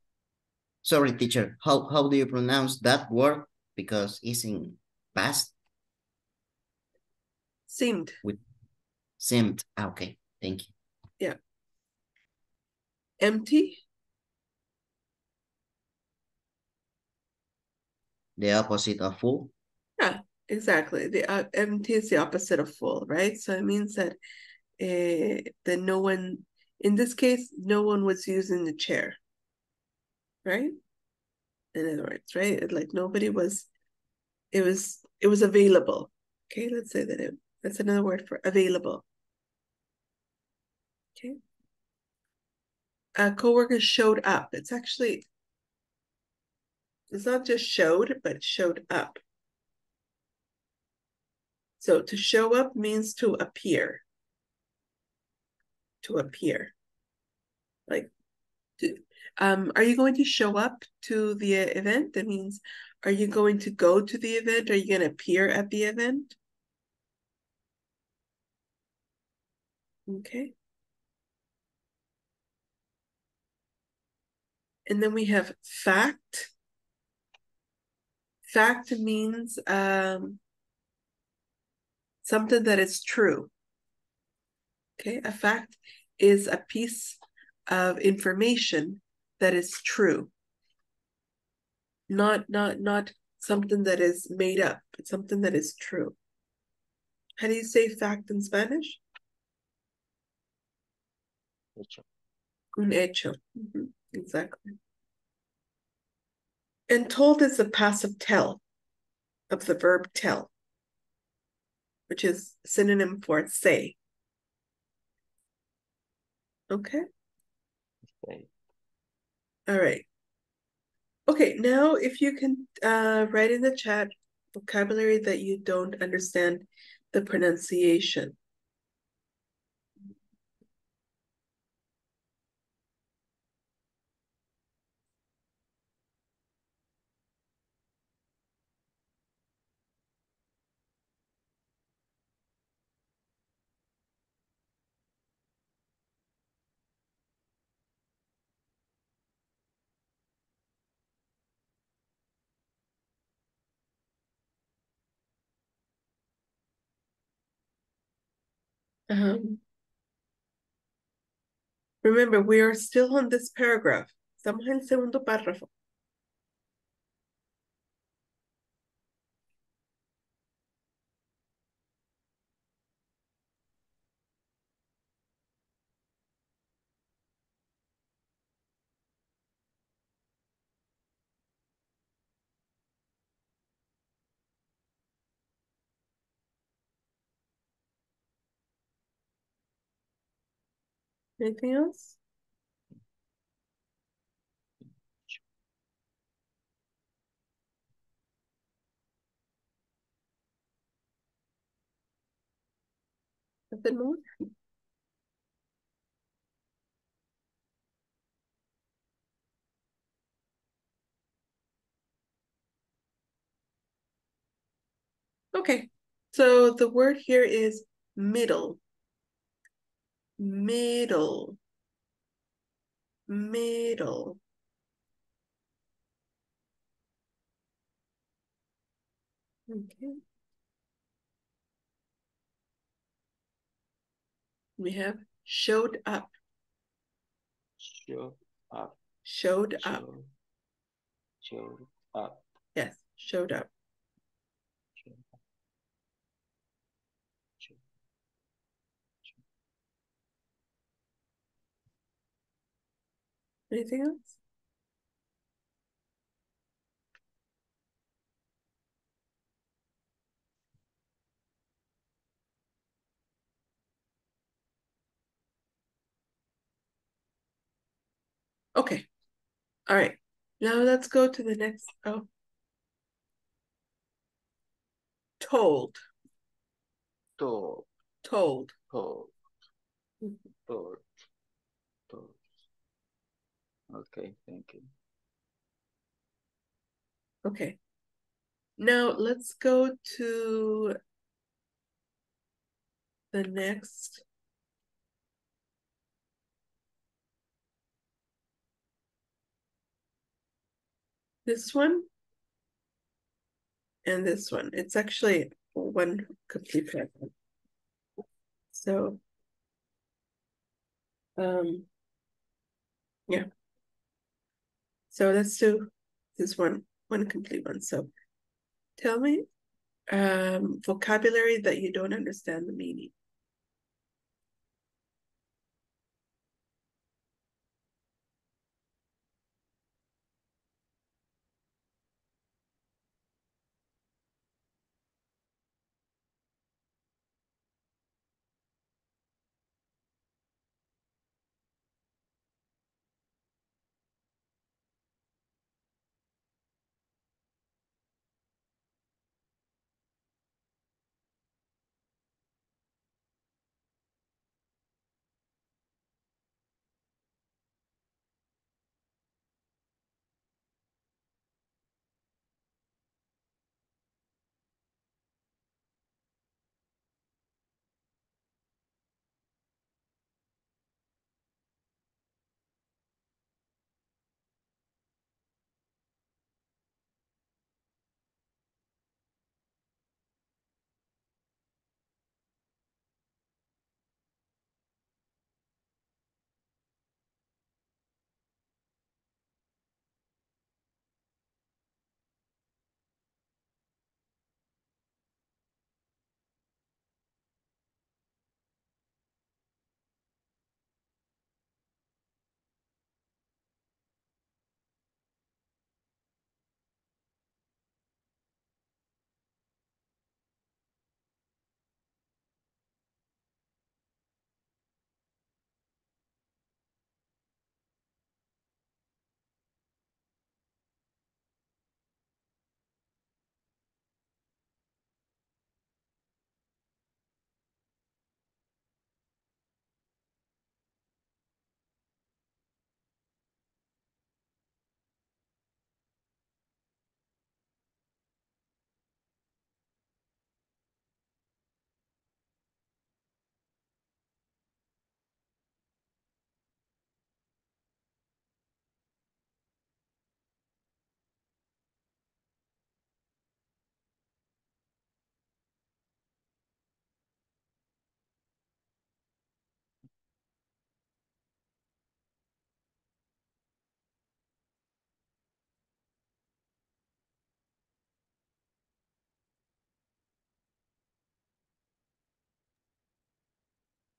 Sorry, teacher. How how do you pronounce that word? Because it's in past. Seemed. With seemed. Ah, okay, thank you. Yeah. Empty. The opposite of full. Yeah, exactly. The uh, empty is the opposite of full, right? So it means that uh, that no one, in this case, no one was using the chair, right? In other words, right? Like nobody was, it was, it was available. Okay, let's say that it, that's another word for available. Okay. A coworker showed up. It's actually, it's not just showed, but showed up. So to show up means to appear. To appear. Like, to, um, are you going to show up to the event? That means, are you going to go to the event? Are you going to appear at the event? Okay. And then we have fact. Fact means um, something that is true. Okay, a fact is a piece of information that is true. Not, not, not something that is made up, but something that is true. How do you say fact in Spanish? Hecho. Un hecho. Mm-hmm. Exactly. And told is the passive tell of the verb tell, which is synonym for say. Okay. Okay. All right. Okay, now if you can uh, write in the chat vocabulary that you don't understand the pronunciation. Um, remember, we are still on this paragraph. Estamos en el segundo párrafo. Anything else? Nothing more? Okay, so the word here is middle. Middle, middle. Okay. We have showed up. Showed up. Showed up. Showed up. Yes, showed up. Anything else? Okay. All right. Now let's go to the next. Oh. Told. Told. Told. Told. Torres. Torres. Okay, thank you. Okay. Now let's go to the next. This one and this one. It's actually one complete fragment. So, um, yeah. So let's do this one, one complete one. So tell me um, vocabulary that you don't understand the meaning.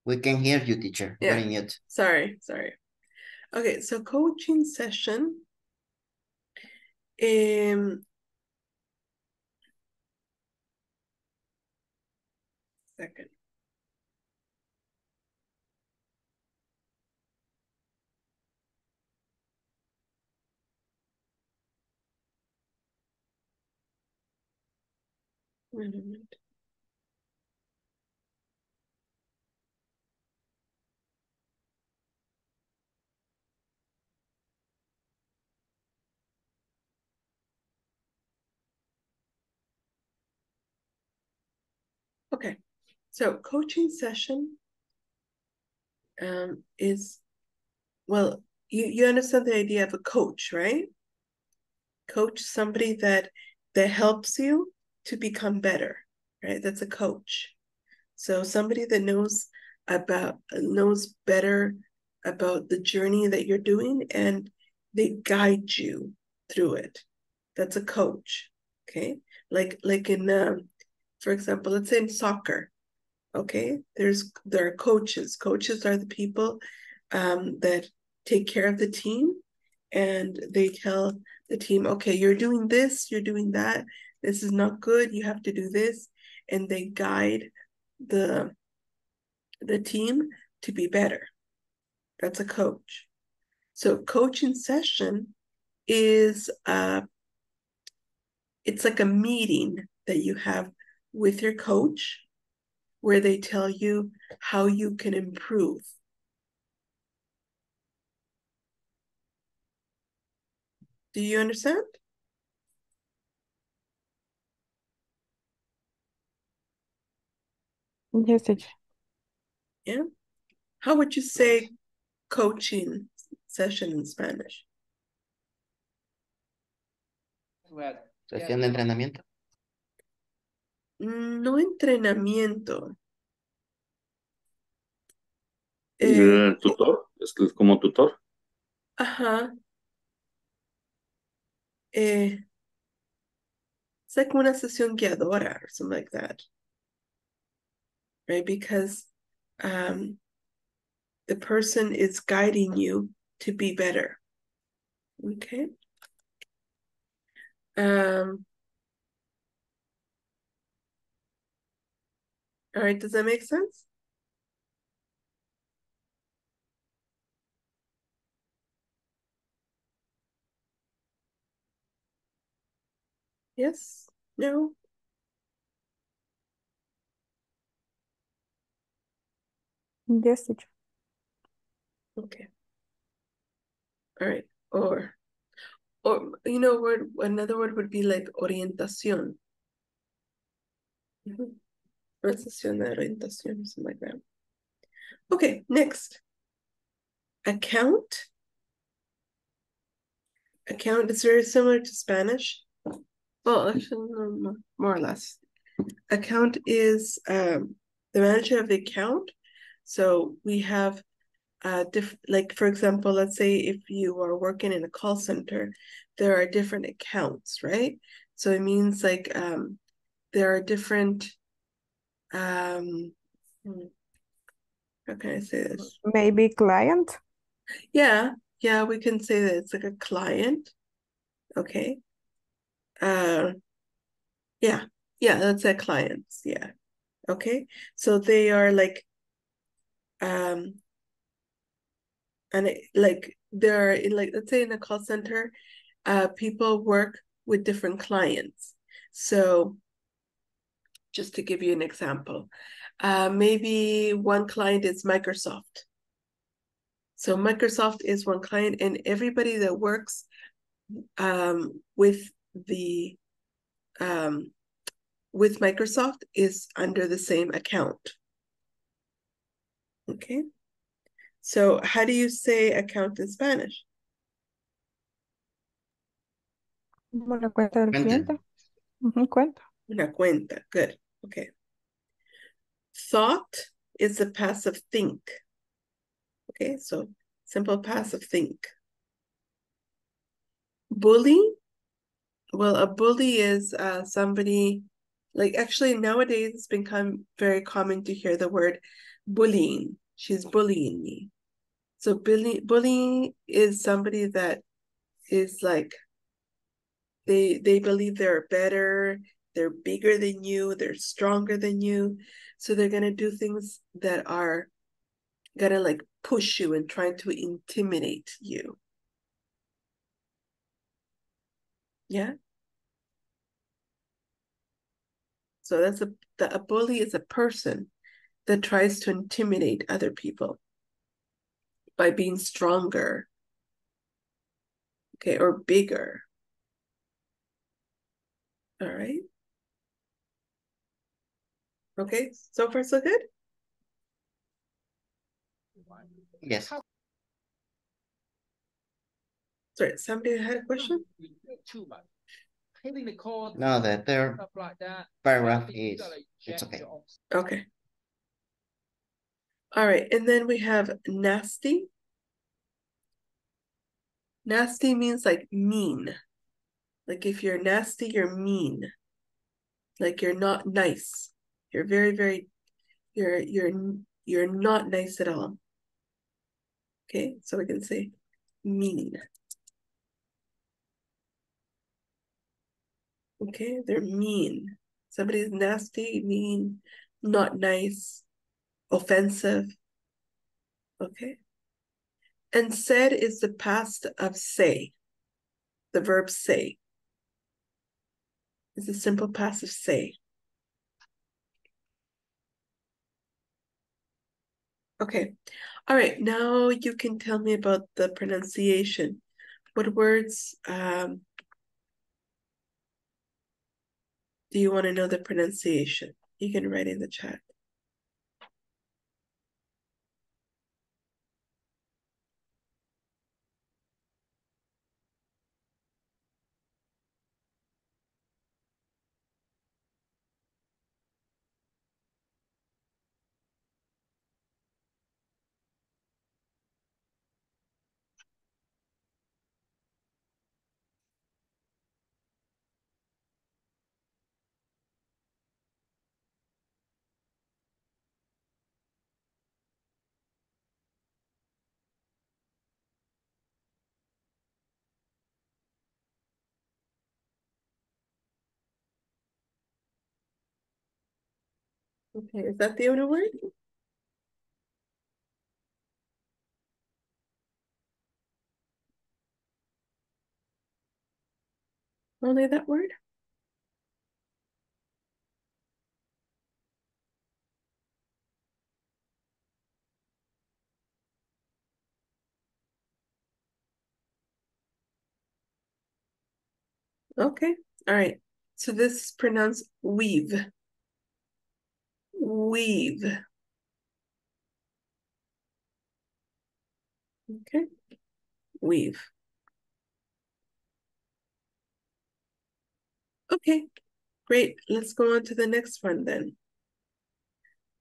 We can hear you, teacher. Yeah. You're mute. Sorry, sorry. Okay, so coaching session. Um, second. Wait a minute. Okay, so coaching session um, is, well, you, you understand the idea of a coach, right? Coach, somebody that, that helps you to become better, right? That's a coach. So somebody that knows about, knows better about the journey that you're doing and they guide you through it. That's a coach, okay? Like, like in, um, for example, let's say in soccer, okay, there's there are coaches. Coaches are the people um, that take care of the team and they tell the team, okay, you're doing this, you're doing that, this is not good, you have to do this, and they guide the, the team to be better. That's a coach. So coaching session is, uh, it's like a meeting that you have with your coach, where they tell you how you can improve. Do you understand? Yes, teacher. Yeah. How would you say coaching session in Spanish? Well, sesión yeah. de entrenamiento. No entrenamiento. Eh, tutor, es como tutor. Ajá. Eh, it's like una sesión guiadora or something like that. Right? Because um, the person is guiding you to be better. Okay. Um, all right, does that make sense? Yes? No? Yes, teacher. Okay. All right. Or, or you know, word another word would be like orientación. Mm-hmm. Sesión de orientación, something like that. Okay, next. Account. Account is very similar to Spanish. Well, actually, no, more or less. Account is um, the manager of the account. So we have, uh, diff like, for example, let's say if you are working in a call center, there are different accounts, right? So it means like um, there are different... Um, how can I say this? Maybe client? Yeah, yeah, we can say that it's like a client. Okay. Uh, yeah, yeah, that's a clients. Yeah. Okay. So they are like, um, and it, like there are like let's say in a call center, uh, people work with different clients. So. Just to give you an example, uh, maybe one client is Microsoft. So Microsoft is one client, and everybody that works um, with the um, with Microsoft is under the same account. Okay, so how do you say account in Spanish? Una cuenta del cliente. Uh-huh, cuenta. Una cuenta. Good. Okay. Thought is the passive think. Okay, so simple passive think. Bully. Well, a bully is uh, somebody, like actually nowadays it's become very common to hear the word bullying. She's bullying me. So bully, bullying is somebody that is like, they, they believe they're better. They're bigger than you. They're stronger than you. So they're going to do things that are going to like push you and trying to intimidate you. Yeah. So that's a, the, a bully is a person that tries to intimidate other people by being stronger. Okay. Or bigger. All right. Okay, so far so good? Yes. Sorry, somebody had a question? No, the third paragraph is, it's okay. Okay. All right, and then we have nasty. Nasty means like mean. Like if you're nasty, you're mean. Like you're not nice. You're very, very, you're, you're, you're not nice at all. Okay, so we can say mean. Okay, they're mean. Somebody's nasty, mean, not nice, offensive. Okay. And said is the past of say, the verb say. It's a simple passive say. Okay. All right. Now you can tell me about the pronunciation. What words um, do you want to know the pronunciation? You can write in the chat. Okay, is that the owner word? Only that word? Okay, all right. So this is pronounced weave. Weave. Okay. Weave. Okay. Great. Let's go on to the next one then.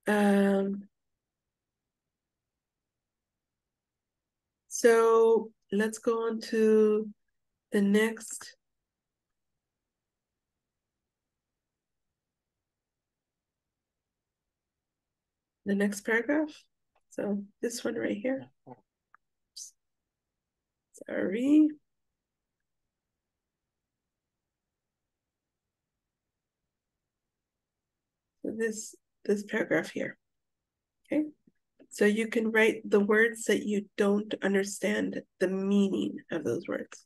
Um, so let's go on to the next. The next paragraph. So this one right here. Sorry. So this this paragraph here. Okay. So you can write the words that you don't understand the meaning of those words.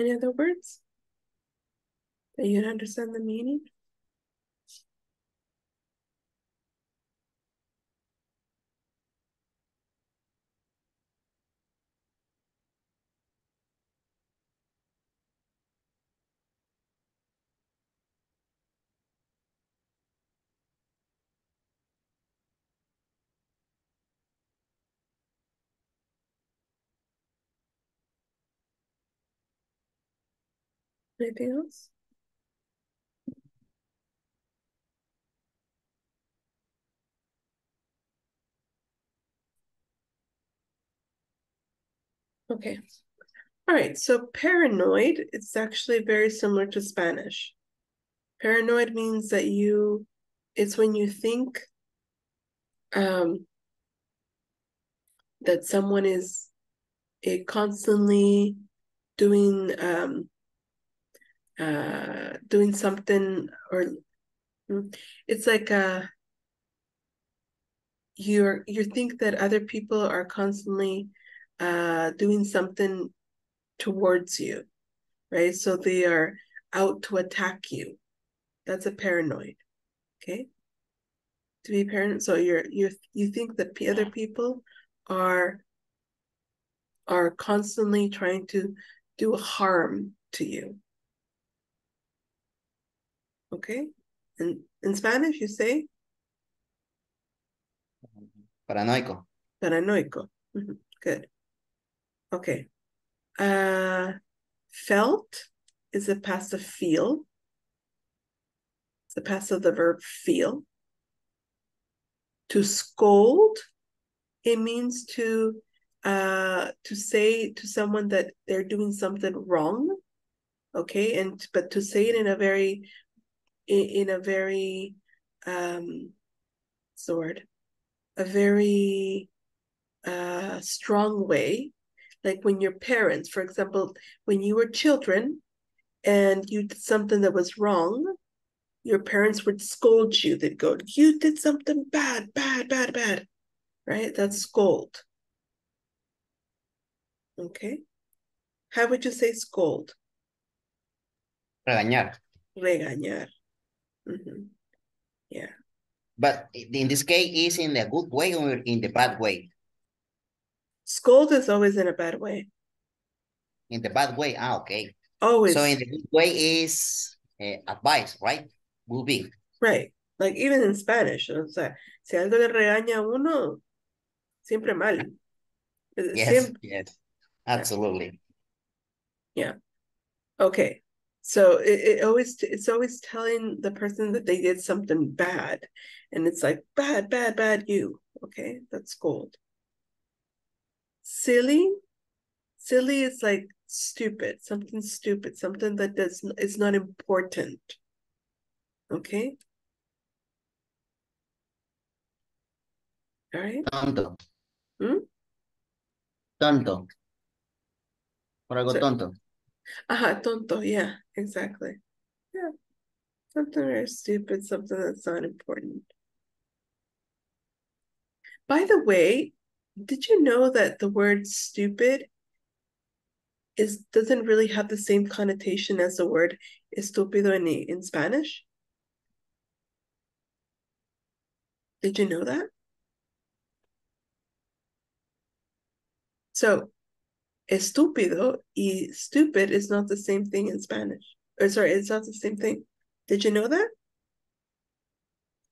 Any other words that you don't understand the meaning? Anything else? Okay. All right, so paranoid, it's actually very similar to Spanish. Paranoid means that you, it's when you think um, that someone is it constantly doing, um, Uh, doing something, or it's like a, you're you think that other people are constantly uh doing something towards you, right? So they are out to attack you. That's a paranoid. Okay, to be paranoid. So you're you you think that p other people are are constantly trying to do harm to you. Okay, and in Spanish you say paranoico. Paranoico. Mm-hmm. Good. Okay. Uh, felt is the past of feel. It's the past of the verb feel. To scold, it means to uh to say to someone that they're doing something wrong, okay, and but to say it in a very in, in a very um sword, a very uh strong way. Like when your parents, for example, when you were children and you did something that was wrong, your parents would scold you. They'd go, you did something bad, bad, bad, bad, right? That's scold. Okay. How would you say scold? Regañar. Regañar. Mm-hmm. Yeah. But in this case, is in a good way or in the bad way? Scold is always in a bad way. In the bad way? Ah, okay. Always. So in the good way is uh, advice, right? Will be. Right. Like even in Spanish. O sea, si algo le regaña a uno, siempre mal. Yes, siempre... yes. Absolutely. Yeah. Okay. So it, it always it's always telling the person that they did something bad, and it's like bad, bad, bad you. Okay, that's scold. Silly, silly is like stupid, something stupid, something that does is not important. Okay. All right. Tonto. Hmm? Tonto. Or I go so, tonto. Aha, tonto, yeah, exactly. Yeah, something very stupid, something that's not important. By the way, did you know that the word stupid is doesn't really have the same connotation as the word estúpido in, in Spanish? Did you know that? So, estúpido y stupid is not the same thing in Spanish. Or sorry, it's not the same thing. Did you know that?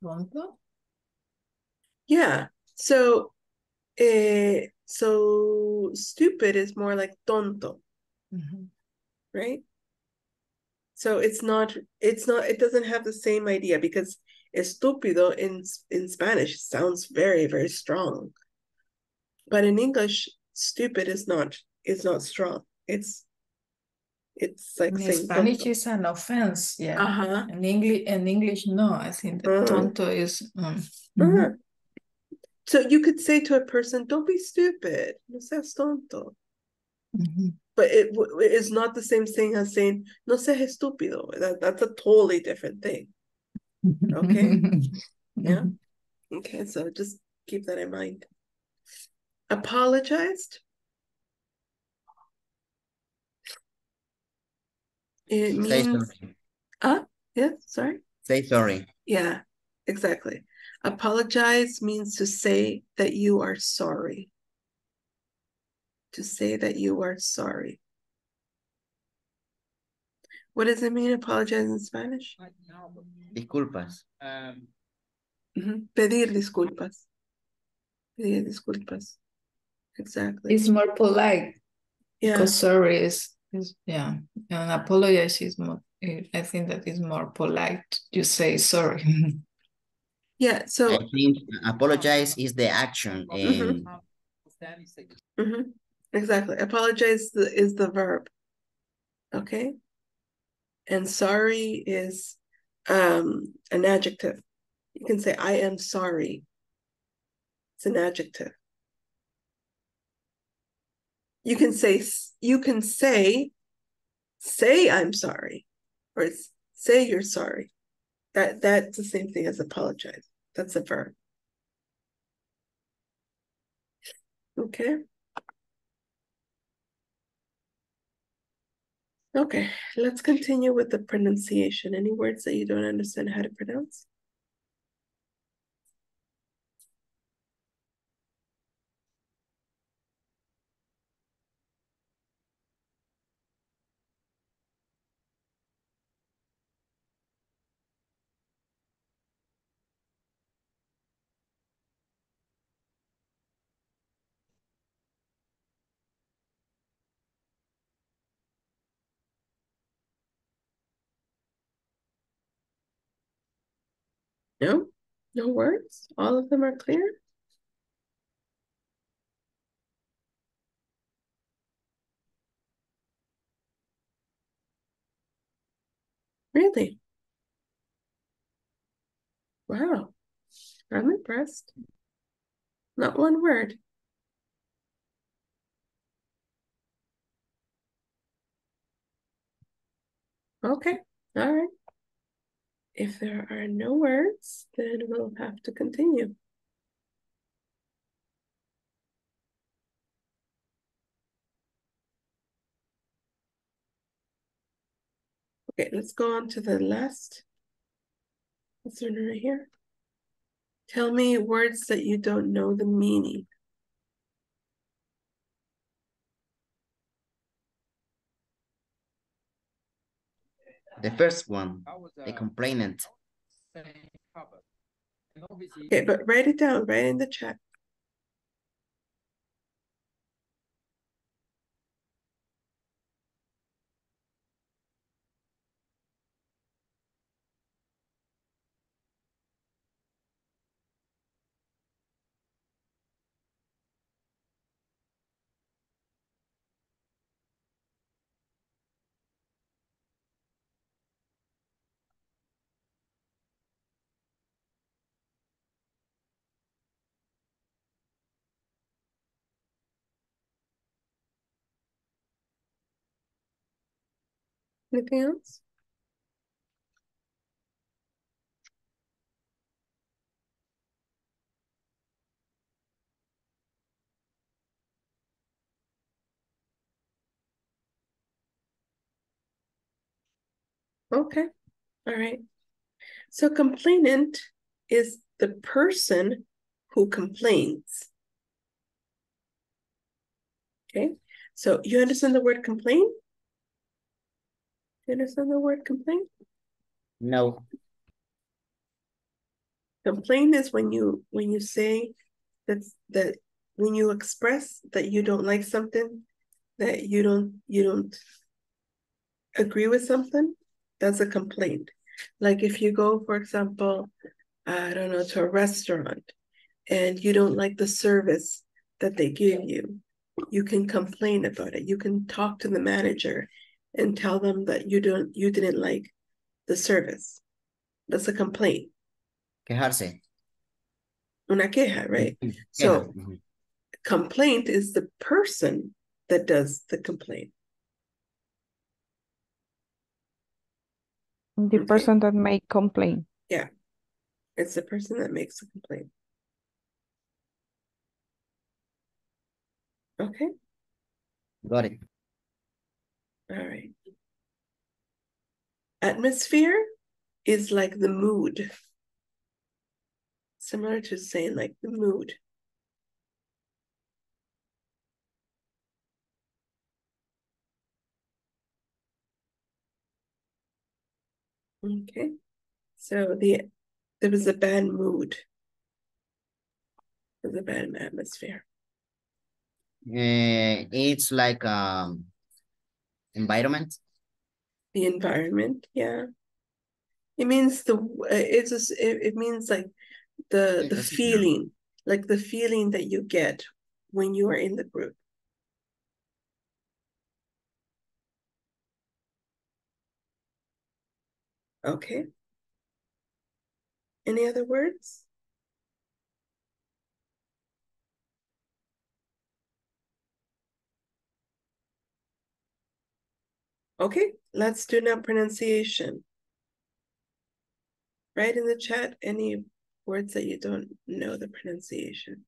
Tonto? Yeah. So, eh, so stupid is more like tonto, mm-hmm. right? So it's not. It's not. It doesn't have the same idea because estúpido in in Spanish sounds very very strong, but in English, stupid is not. It's not strong. It's it's like in Spanish tonto is an offense, yeah. Uh -huh. In English, in English, no. I think the uh -huh. tonto is. Um, uh -huh. mm-hmm. So you could say to a person, "Don't be stupid. No seas tonto." Mm-hmm. But it it is not the same thing as saying "No seas estúpido." That that's a totally different thing. Okay. Yeah. Okay. So just keep that in mind. Apologized. It means, say sorry. Uh, yeah, sorry. Say sorry. Yeah, exactly. Apologize means to say that you are sorry. To say that you are sorry. What does it mean, apologize in Spanish? Disculpas. Um, mm-hmm. Pedir disculpas. Pedir disculpas. Exactly. It's more polite. Yeah. Because sorry is, is yeah. And apologize is more, I think that is more polite. You say sorry. Yeah, so I think apologize is the action. And... Mm-hmm. Mm-hmm. Exactly. Apologize is the verb. Okay. And sorry is um an adjective. You can say I am sorry. It's an adjective. You can say you can say say I'm sorry, or say you're sorry. That, that's the same thing as apologize. That's a verb. Okay. Okay, let's continue with the pronunciation. Any words that you don't understand how to pronounce? No, no words. All of them are clear. Really? Wow, I'm impressed. Not one word. Okay, all right. If there are no words, then we'll have to continue. Okay, let's go on to the last. What's in right here? Tell me words that you don't know the meaning. The first one, the complainant. Okay, but write it down, write in the chat. Anything else? Okay, all right. So complainant is the person who complains. Okay, so you understand the word complain? Do you understand the word complain? No. Complain is when you when you say that that when you express that you don't like something, that you don't you don't agree with something. That's a complaint. Like if you go, for example, I don't know, to a restaurant and you don't like the service that they give you, you can complain about it. You can talk to the manager and tell them that you don't, you didn't like the service. That's a complaint. Quejarse. Una queja, right? Queja. So, mm-hmm. Complaint is the person that does the complaint. The okay. person that make complaint. Yeah, it's the person that makes the complaint. Okay. Got it. All right. Atmosphere is like the mood. Similar to saying like the mood. Okay. So the there was a bad mood. There was a bad atmosphere. Uh, it's like um environment? The environment, yeah. It means the it's just, it, it means like the the feeling, like the feeling that you get when you are in the group. Okay. Any other words? Okay, let's do now pronunciation. Write in the chat any words that you don't know the pronunciation.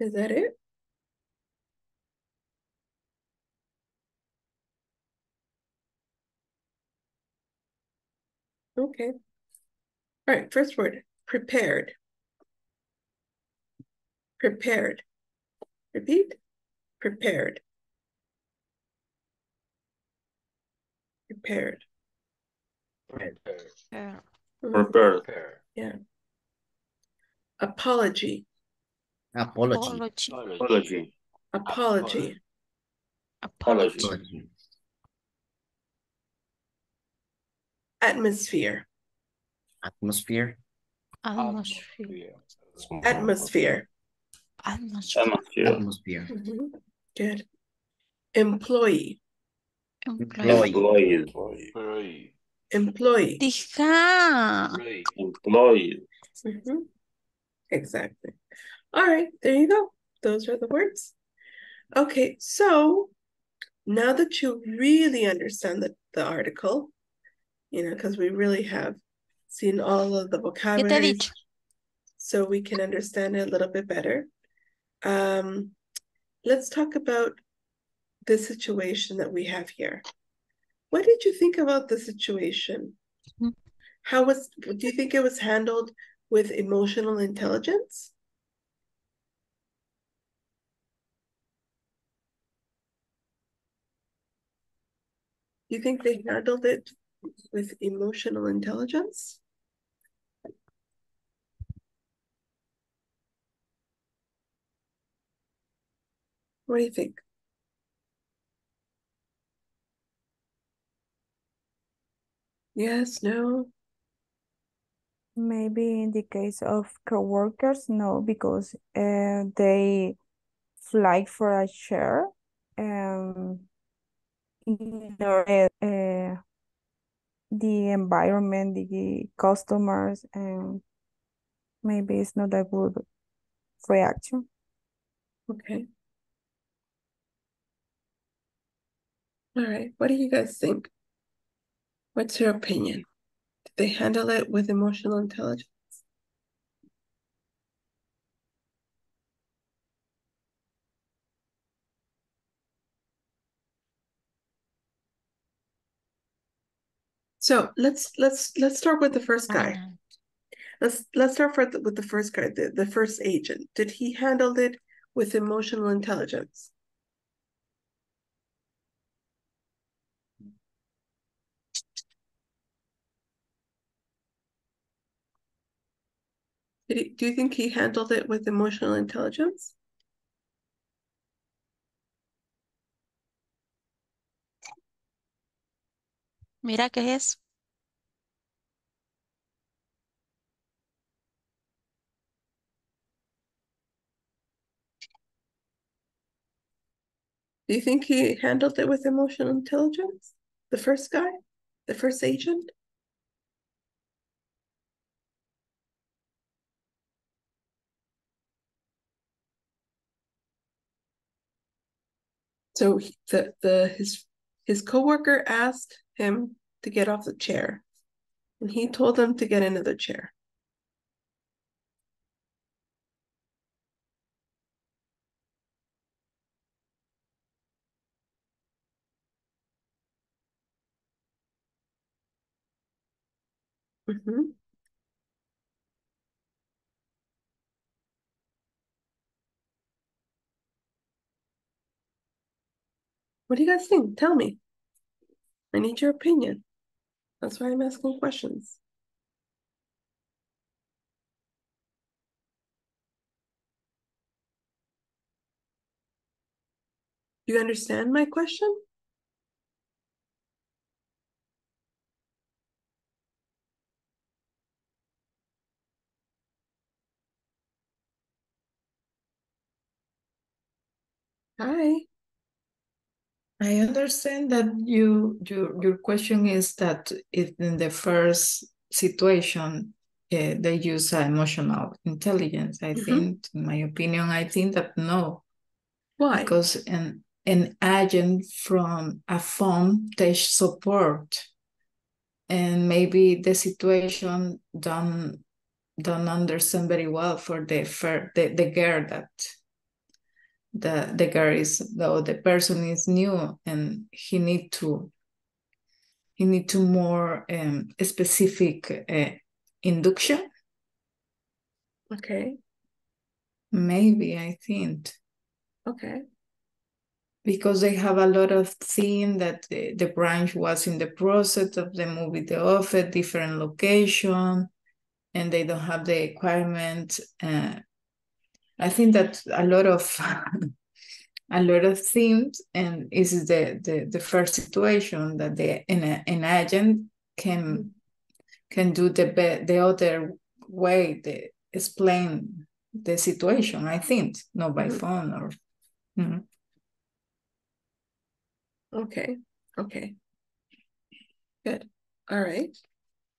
Is that it? Okay. All right, first word, prepared. Prepared. Repeat, prepared. Prepared. Prepared. Yeah. Prepared. Yeah. Apology. Apology. Apology. Apology. Apology. Atmosphere. Atmosphere. Atmosphere. Atmosphere. Atmosphere. Good. Employee. Employee. Employee. Employee. Employee. Employee. Mm-hmm. Exactly. All right, there you go. Those are the words. Okay, so now that you really understand the, the article, you know, because we really have seen all of the vocabulary, so we can understand it a little bit better. Um, let's talk about the situation that we have here. What did you think about the situation? Mm-hmm. How was, do you think it was handled with emotional intelligence? You think they handled it with emotional intelligence? What do you think? Yes, no? Maybe in the case of coworkers, no, because uh, they fight for a share. Um, Uh, the environment, the customers, and maybe it's not a good reaction. Okay. All right. What do you guys think? What's your opinion? Did they handle it with emotional intelligence? So let's let's let's start with the first guy. Let's let's start for the, with the first guy, the, the first agent. Did he handle it with emotional intelligence? Did he, do you think he handled it with emotional intelligence? Mira qué es. Do you think he handled it with emotional intelligence? The first guy? The first agent? So the the his his coworker asked him to get off the chair, and he told them to get into the chair. Mm-hmm. What do you guys think? Tell me. I need your opinion. That's why I'm asking questions. You understand my question? Hi. I understand that you, you your question is that if in the first situation uh, they use uh, emotional intelligence. I mm-hmm. think, in my opinion, I think that no. Why? Because an, an agent from a firm takes support, and maybe the situation don't don't understand very well for the, for the, the girl that the the guy is the the person is new, and he need to he need to more um, specific uh, induction. Okay. Maybe I think. Okay. Because they have a lot of things that the, the branch was in the process of the movie, the offer, different location, and they don't have the requirement. Uh, I think that a lot of a lot of themes, and this is the, the, the first situation that the an, an agent can can do the be, the other way, the explain the situation. I think not by phone or. Mm-hmm. Okay, okay. Good. All right.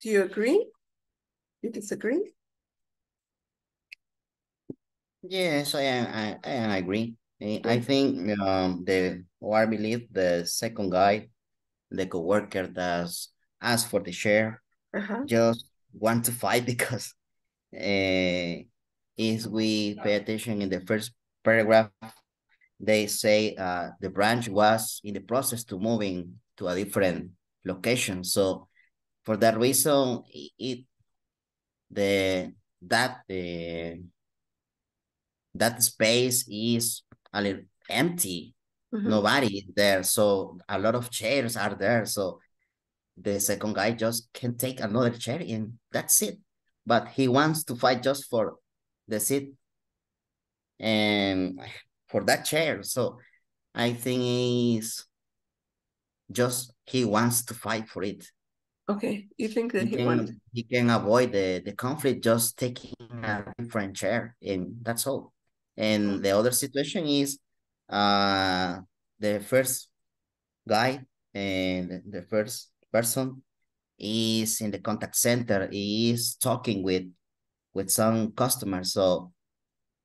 Do you agree? You disagree? Yes, I I, I agree. I think um the or I believe the second guy, the coworker that asked for the share, uh-huh. just want to fight because uh if we pay attention in the first paragraph, they say uh, the branch was in the process to moving to a different location. So for that reason, it the that uh, that space is a little empty. Mm-hmm. Nobody is there. So a lot of chairs are there. So the second guy just can take another chair and that's it. But he wants to fight just for the seat. And for that chair. So I think it's just he wants to fight for it. Okay, you think that he, he can, wants... He can avoid the, the conflict just taking a different chair, and that's all. And the other situation is uh, the first guy and the first person is in the contact center. He is talking with, with some customers. So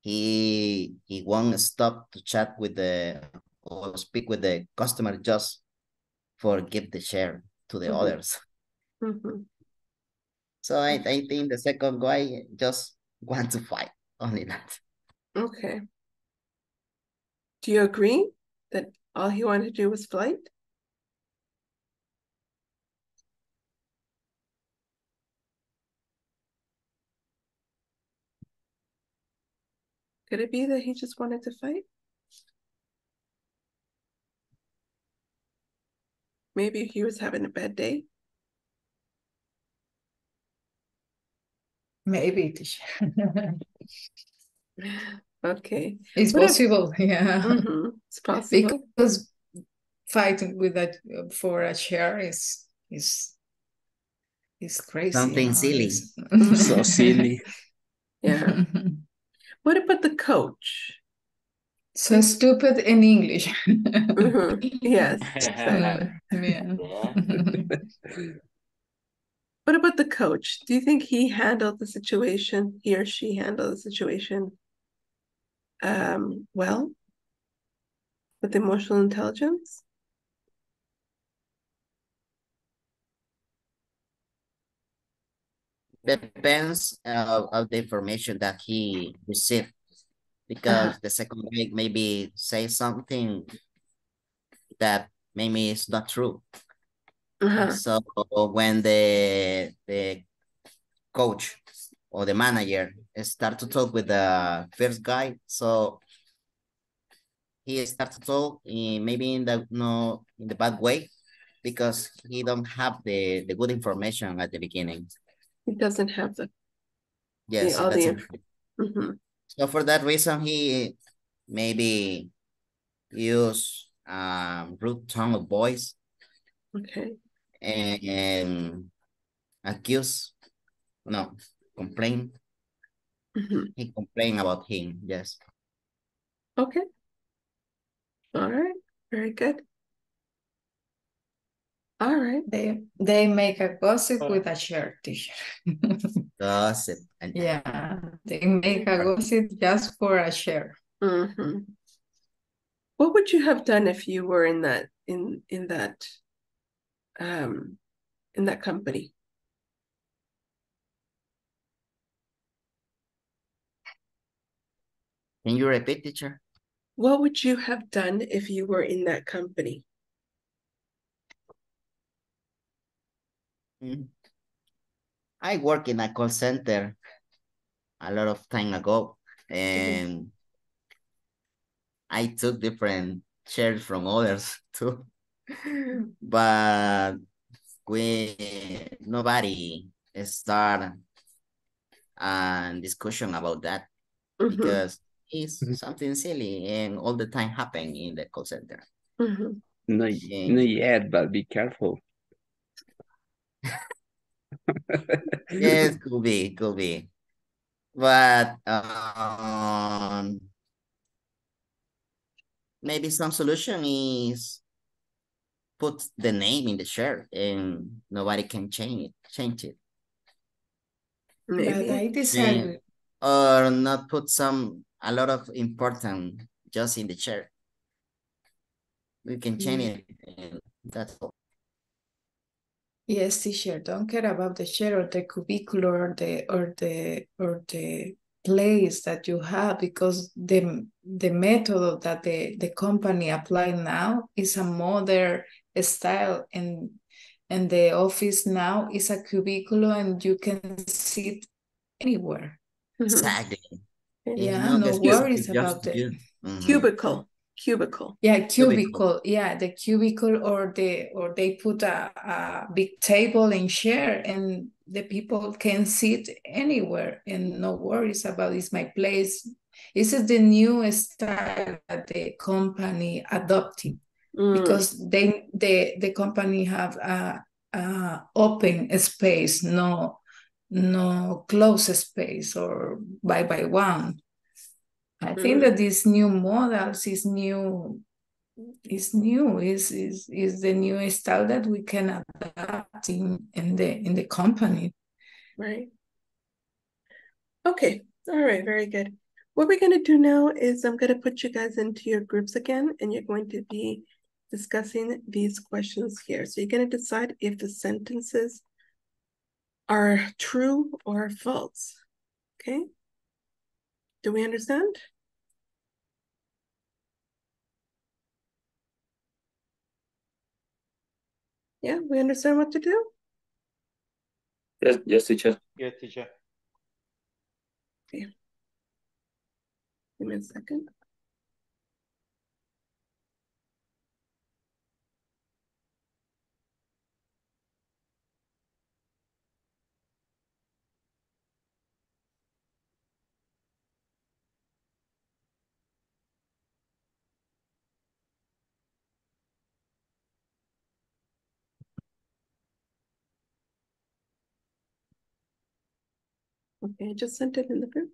He he won't stop to chat with the or speak with the customer just for give the share to the mm-hmm. others. Mm-hmm. So I, I think the second guy just wants to fight, only that. Okay. Do you agree that all he wanted to do was fight? Could it be that he just wanted to fight? Maybe he was having a bad day. Maybe. Okay. It's what possible, if... yeah. Mm-hmm. It's possible. Because fighting with that for a chair is is is crazy. Something silly. So silly. Yeah. What about the coach? So stupid in English. Mm-hmm. Yes. What about the coach? Do you think he handled the situation, he or she handled the situation um, well with emotional intelligence? Depends uh, of the information that he received, because uh-huh. the second week maybe say something that maybe is not true. Uh-huh. So when the the coach or the manager start to talk with the first guy, so he start to talk in, maybe in the no in the bad way, because he don't have the the good information at the beginning. He doesn't have the yes. The, all the mm-hmm. So for that reason, he maybe use um rude tone of voice. Okay. And, and accuse, no, complain. Mm-hmm. He complained about him. Yes. Okay. All right. Very good. All right. They they make a gossip oh. with a shirt t-shirt. Gossip. Yeah, they make a gossip just for a share. Mm-hmm. What would you have done if you were in that in in that um in that company? Can you repeat, teacher? What would you have done if you were in that company? I work in a call center a lot of time ago, and mm-hmm. I took different shares from others too, but we nobody start a discussion about that mm-hmm. because it's mm-hmm. something silly and all the time happen in the call center. Mm-hmm. Not, and, not yet, but be careful. Yes, could be, could be. But um, maybe some solution is put the name in the shirt and nobody can change it. Change it. Maybe. I decided. Or not put some a lot of important just in the shirt. We can change mm. it. And that's all. Yes, teacher. Don't care about the chair or the cubicle or the or the or the place that you have, because the the method that the, the company apply now is a modern style, and and the office now is a cubicle and you can sit anywhere. Exactly. Yeah, yeah, no, no worries about it. Mm-hmm. Cubicle. Cubicle. Yeah, cubicle. cubicle. Yeah, the cubicle, or the or they put a, a big table and chair, and the people can sit anywhere and no worries about it's my place. This is the new style that the company adopting mm. because they the the company have a, a open space, no no closed space or by by one. I think that these new models is new, is new, is is is the new style that we can adapt in, in the in the company. Right. Okay. All right. Very good. What we're going to do now is I'm going to put you guys into your groups again, and you're going to be discussing these questions here. So you're going to decide if the sentences are true or false. Okay. Do we understand? Yeah, we understand what to do? Yes, yes, teacher. Yes, teacher. Okay. Give me a second. Okay, I just sent it in the group.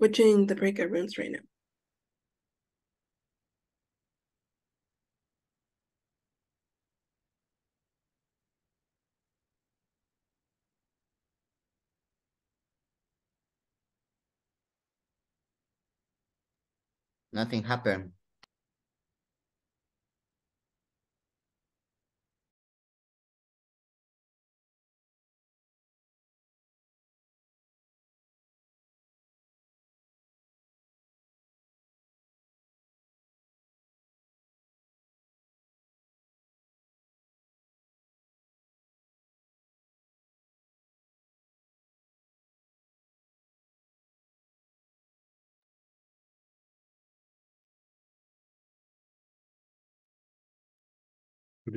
We're doing the breakout rooms right now. Nothing happened. Good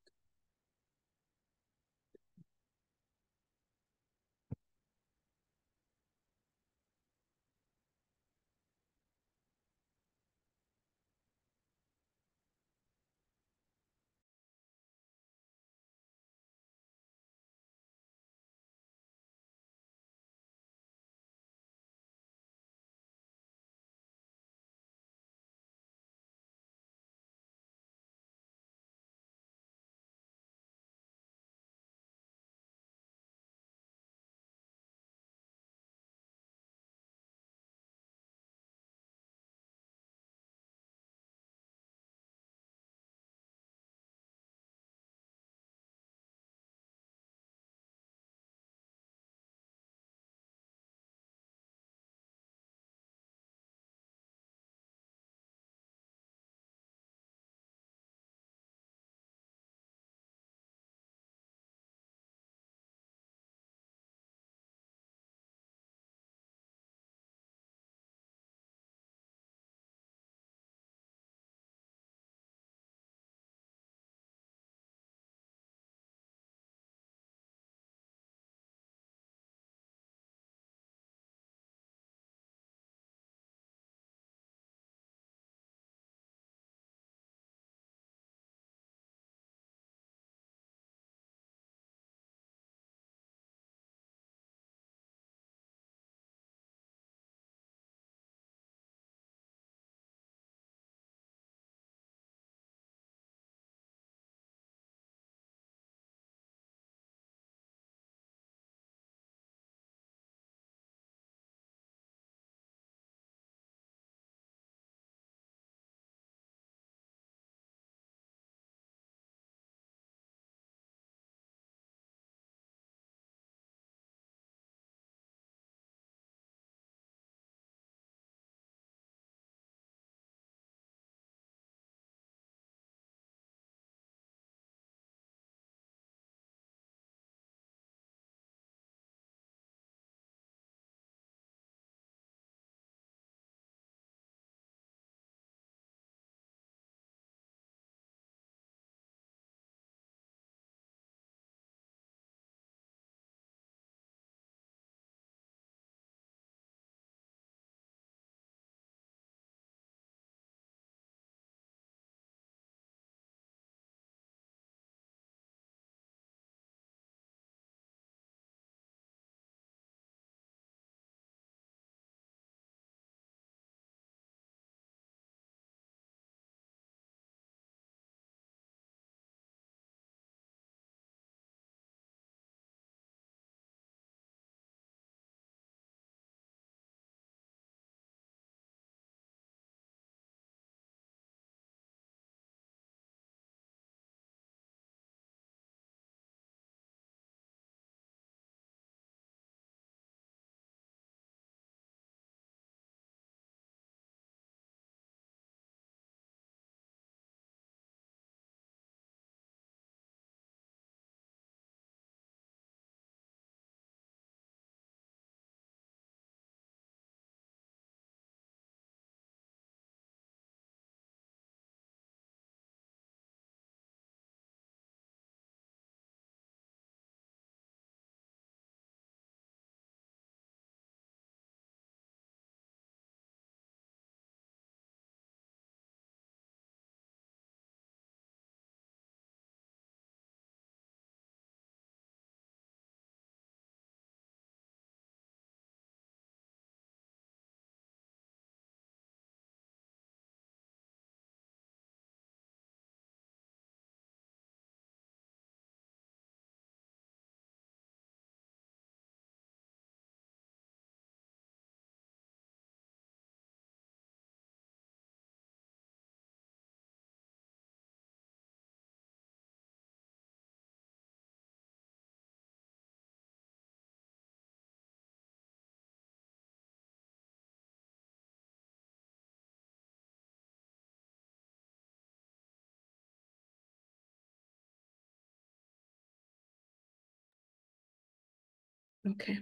Okay.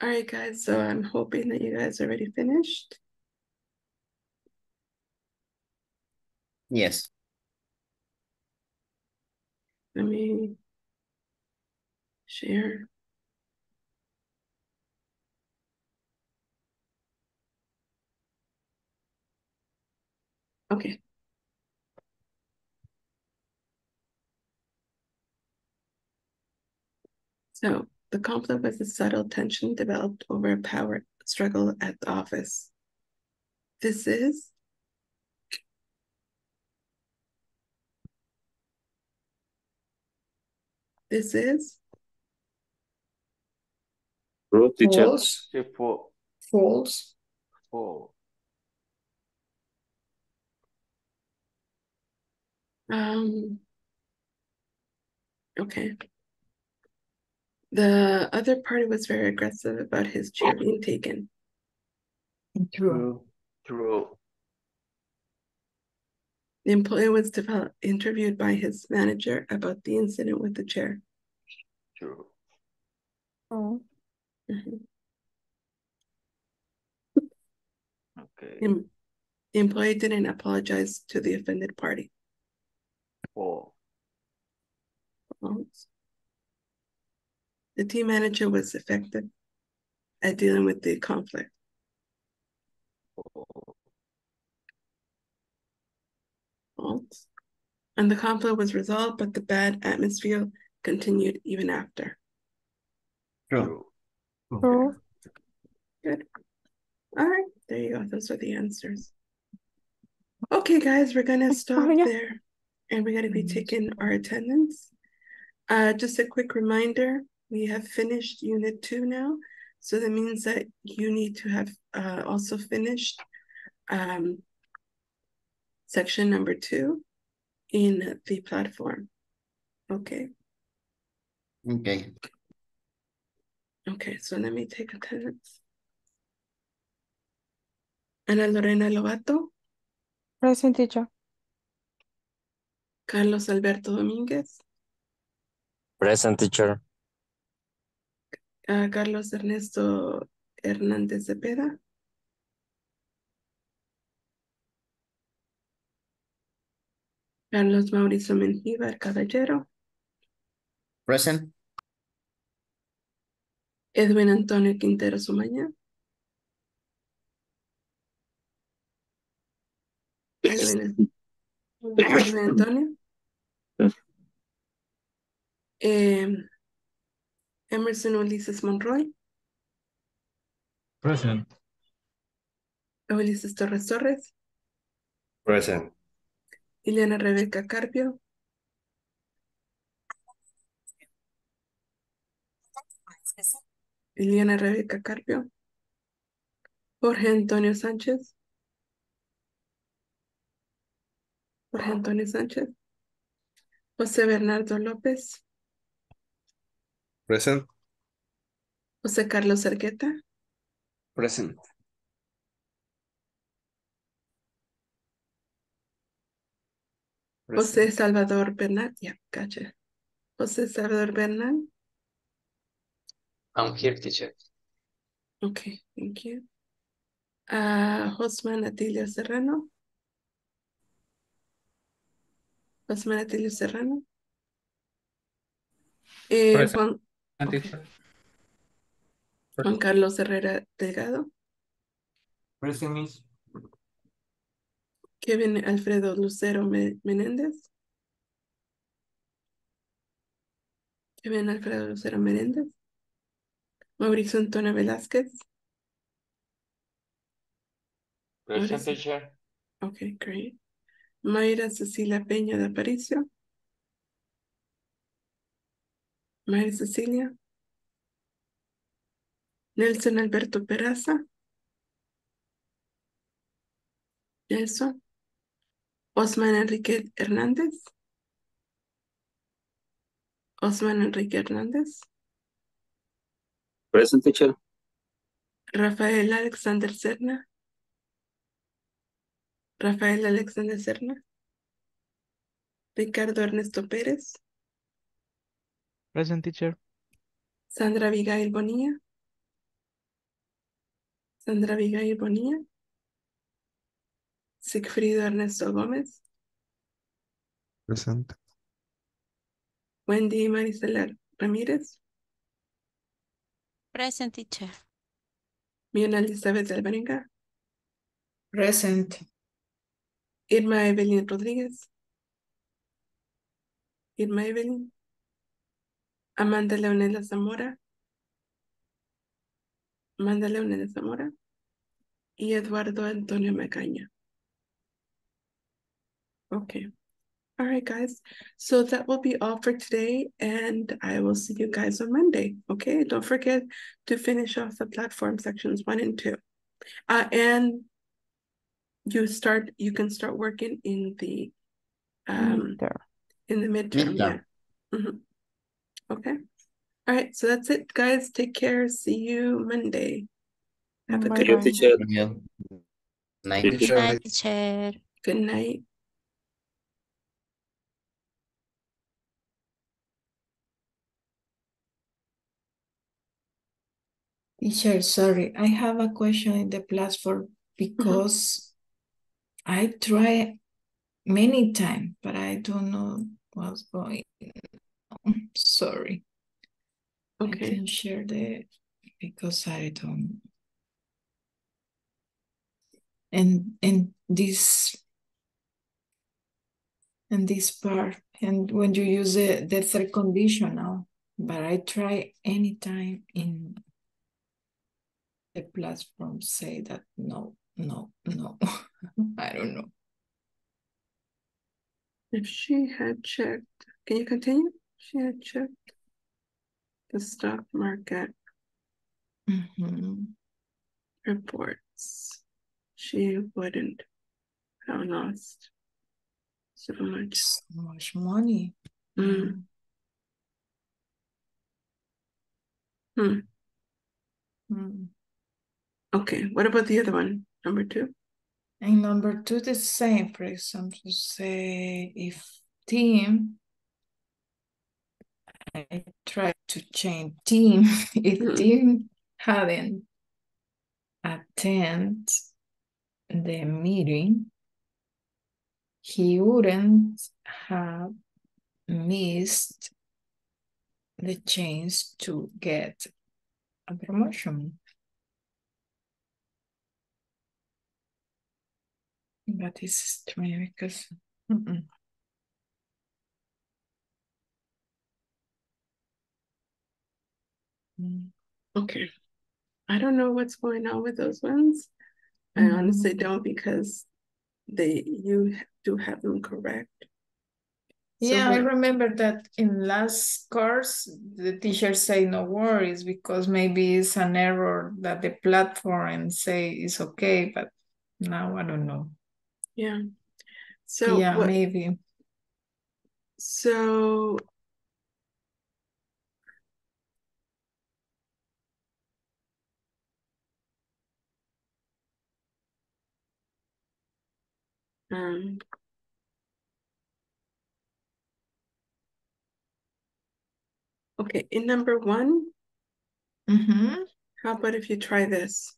All right, guys, so I'm hoping that you guys already finished. Yes. Let me share. Okay. So the conflict was a subtle tension developed over a power struggle at the office. This is This is false. False. False. Um. Okay. The other party was very aggressive about his chair being taken. True. True. The employee was developed, interviewed by his manager about the incident with the chair. True. Oh. Mm-hmm. Okay. The employee didn't apologize to the offended party. Oh. Oh. The team manager was effective at dealing with the conflict. Oh. And the conflict was resolved, but the bad atmosphere continued even after. True. Okay. True. Good. All right. There you go. Those are the answers. Okay, guys, we're going to stop there. And we're going to be taking our attendance. Uh, just a quick reminder, we have finished Unit two now. So that means that you need to have uh, also finished um, Section number two in the platform. Okay. Okay. Okay, so let me take attendance. Ana Lorena Lovato. Present, teacher. Carlos Alberto Dominguez. Present, teacher. Uh, Carlos Ernesto Hernández Cepeda. Carlos Mauricio Menjívar Caballero. Present. Edwin Antonio Quintero Sumaña. Edwin, Edwin Antonio. Eh, Emerson Ulises Monroy. Present. Ulises Torres-Sorvis. Present. Iliana Rebeca Carpio. Iliana Rebeca Carpio. Jorge Antonio Sánchez. Jorge Antonio Sánchez. Jose Bernardo López. Present. Jose Carlos Arqueta. Present. Jose Salvador Bernal, yeah, gotcha. Jose Salvador Bernal. I'm here, teacher. Okay, thank you. Uh, Osman Enrique Serrano. Osman Enrique Serrano. Eh, Juan, okay. Juan Carlos Herrera Delgado. Present, miss. Kevin Alfredo Lucero Menéndez. Kevin Alfredo Lucero Menéndez. Mauricio Antonio Velázquez. Present, teacher. Okay, great. Mayra Cecilia Peña de Aparicio. Mayra Cecilia. Nelson Alberto Peraza. Nelson. Osman Enrique Hernández. Osman Enrique Hernández. Present, teacher. Rafael Alexander Cerna. Rafael Alexander Cerna. Ricardo Ernesto Pérez. Present, teacher. Sandra Abigail Bonilla. Sandra Abigail Bonilla. Siegfried Ernesto Gómez. Presente. Wendy Marisela Ramírez. Present, teacher. Mina Elizabeth Alvarenga. Present. Irma Evelyn Rodríguez. Irma Evelyn. Amanda Leonela Zamora. Amanda Leonela Zamora. Y Eduardo Antonio Magaña. Okay. All right, guys. So that will be all for today, and I will see you guys on Monday. Okay. Don't forget to finish off the platform sections one and two. Uh, and you start. You can start working in the um midterm. in the midterm. midterm. Yeah. Mm-hmm. Okay. All right. So that's it, guys. Take care. See you Monday. Have a good teacher. Good night, teacher. Good night. Teacher, sorry, I have a question in the platform because mm-hmm. I try many times, but I don't know what's going on. Sorry. Okay. I can share the, because I don't. And, and this, and this part, and when you use the, the third conditional, but I try anytime in the platform say that no, no, no. I don't know. If she had checked, can you continue? She had checked the stock market mm-hmm. reports. She wouldn't have lost so much, so much money. Mm. Mm. Mm. Okay, what about the other one, number two? And number two, the same. For example, say if team, I try to change team. If mm-hmm. team hadn't attend the meeting, he wouldn't have missed the chance to get a promotion. But it's strange because mm -mm. Mm. Okay, I don't know what's going on with those ones. I mm -hmm. honestly don't, because they you do have them correct. Yeah, so I remember that in last course the teacher say no worries because maybe it's an error that the platform say is okay, but now I don't know. Yeah. So yeah, what, maybe. So um okay, in number one, mm-hmm. how about if you try this?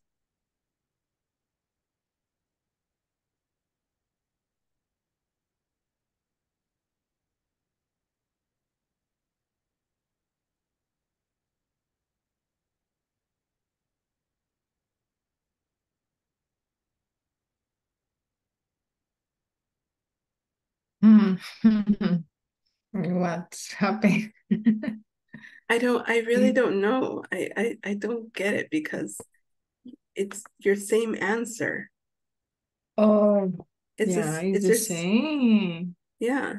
What's happening? I don't I really don't know. I, I I don't get it because it's your same answer. Oh, it's yeah, a, it's, it's the same. Yeah.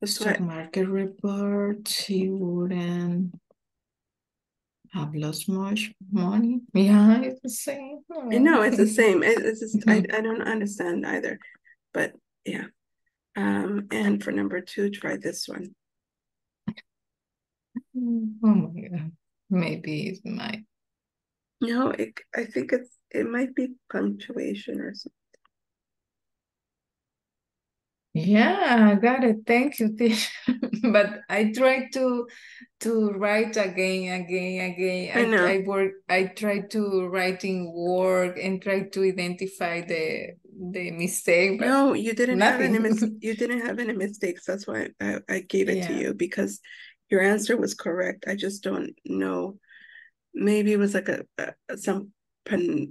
The stock market report, he wouldn't have lost much money. Yeah, it's the same. I know it's the same. It, it's just, I I don't understand either, but yeah. Um, and for number two, try this one. Oh my God, maybe it's my. No, it, I think it's, it might be punctuation or something. Yeah, I got it. Thank you, teacher. but I try to to write again, again, again. I, I, I work. I try to write in work and try to identify the the mistake. No, you didn't nothing. have any. You didn't have any mistakes. That's why I, I gave it yeah. to you, because your answer was correct. I just don't know. Maybe it was like a, a some pun,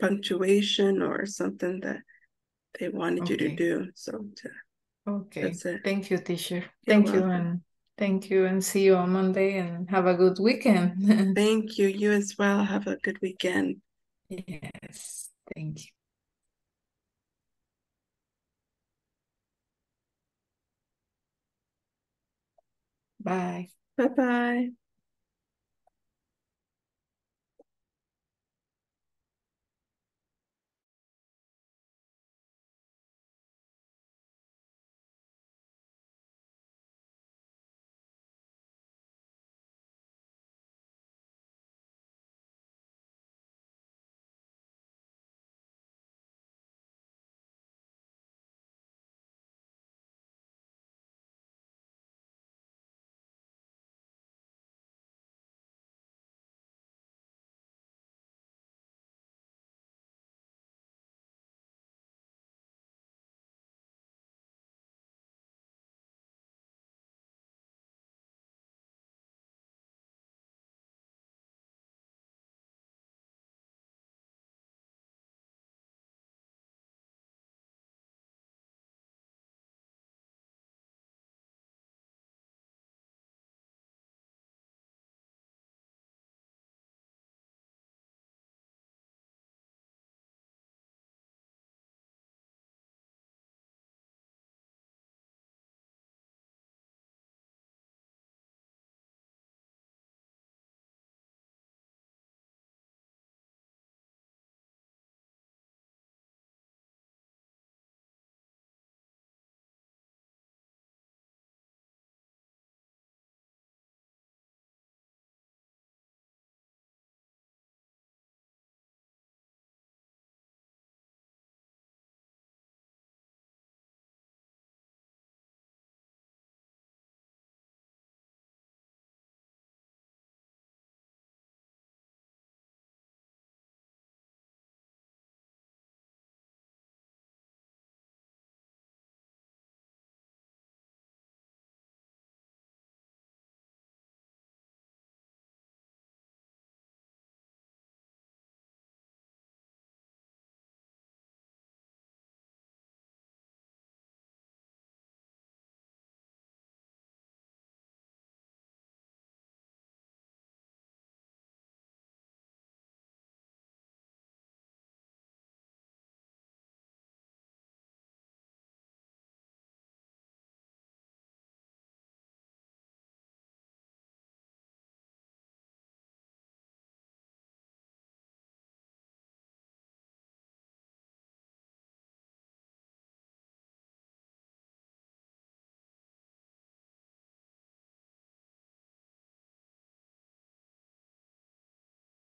punctuation or something that they wanted okay. you to do. So. To, Okay. Thank you, teacher. You're thank welcome. you. And thank you. And see you on Monday and have a good weekend. Thank you. You as well. Have a good weekend. Yes. Thank you. Bye. Bye-bye.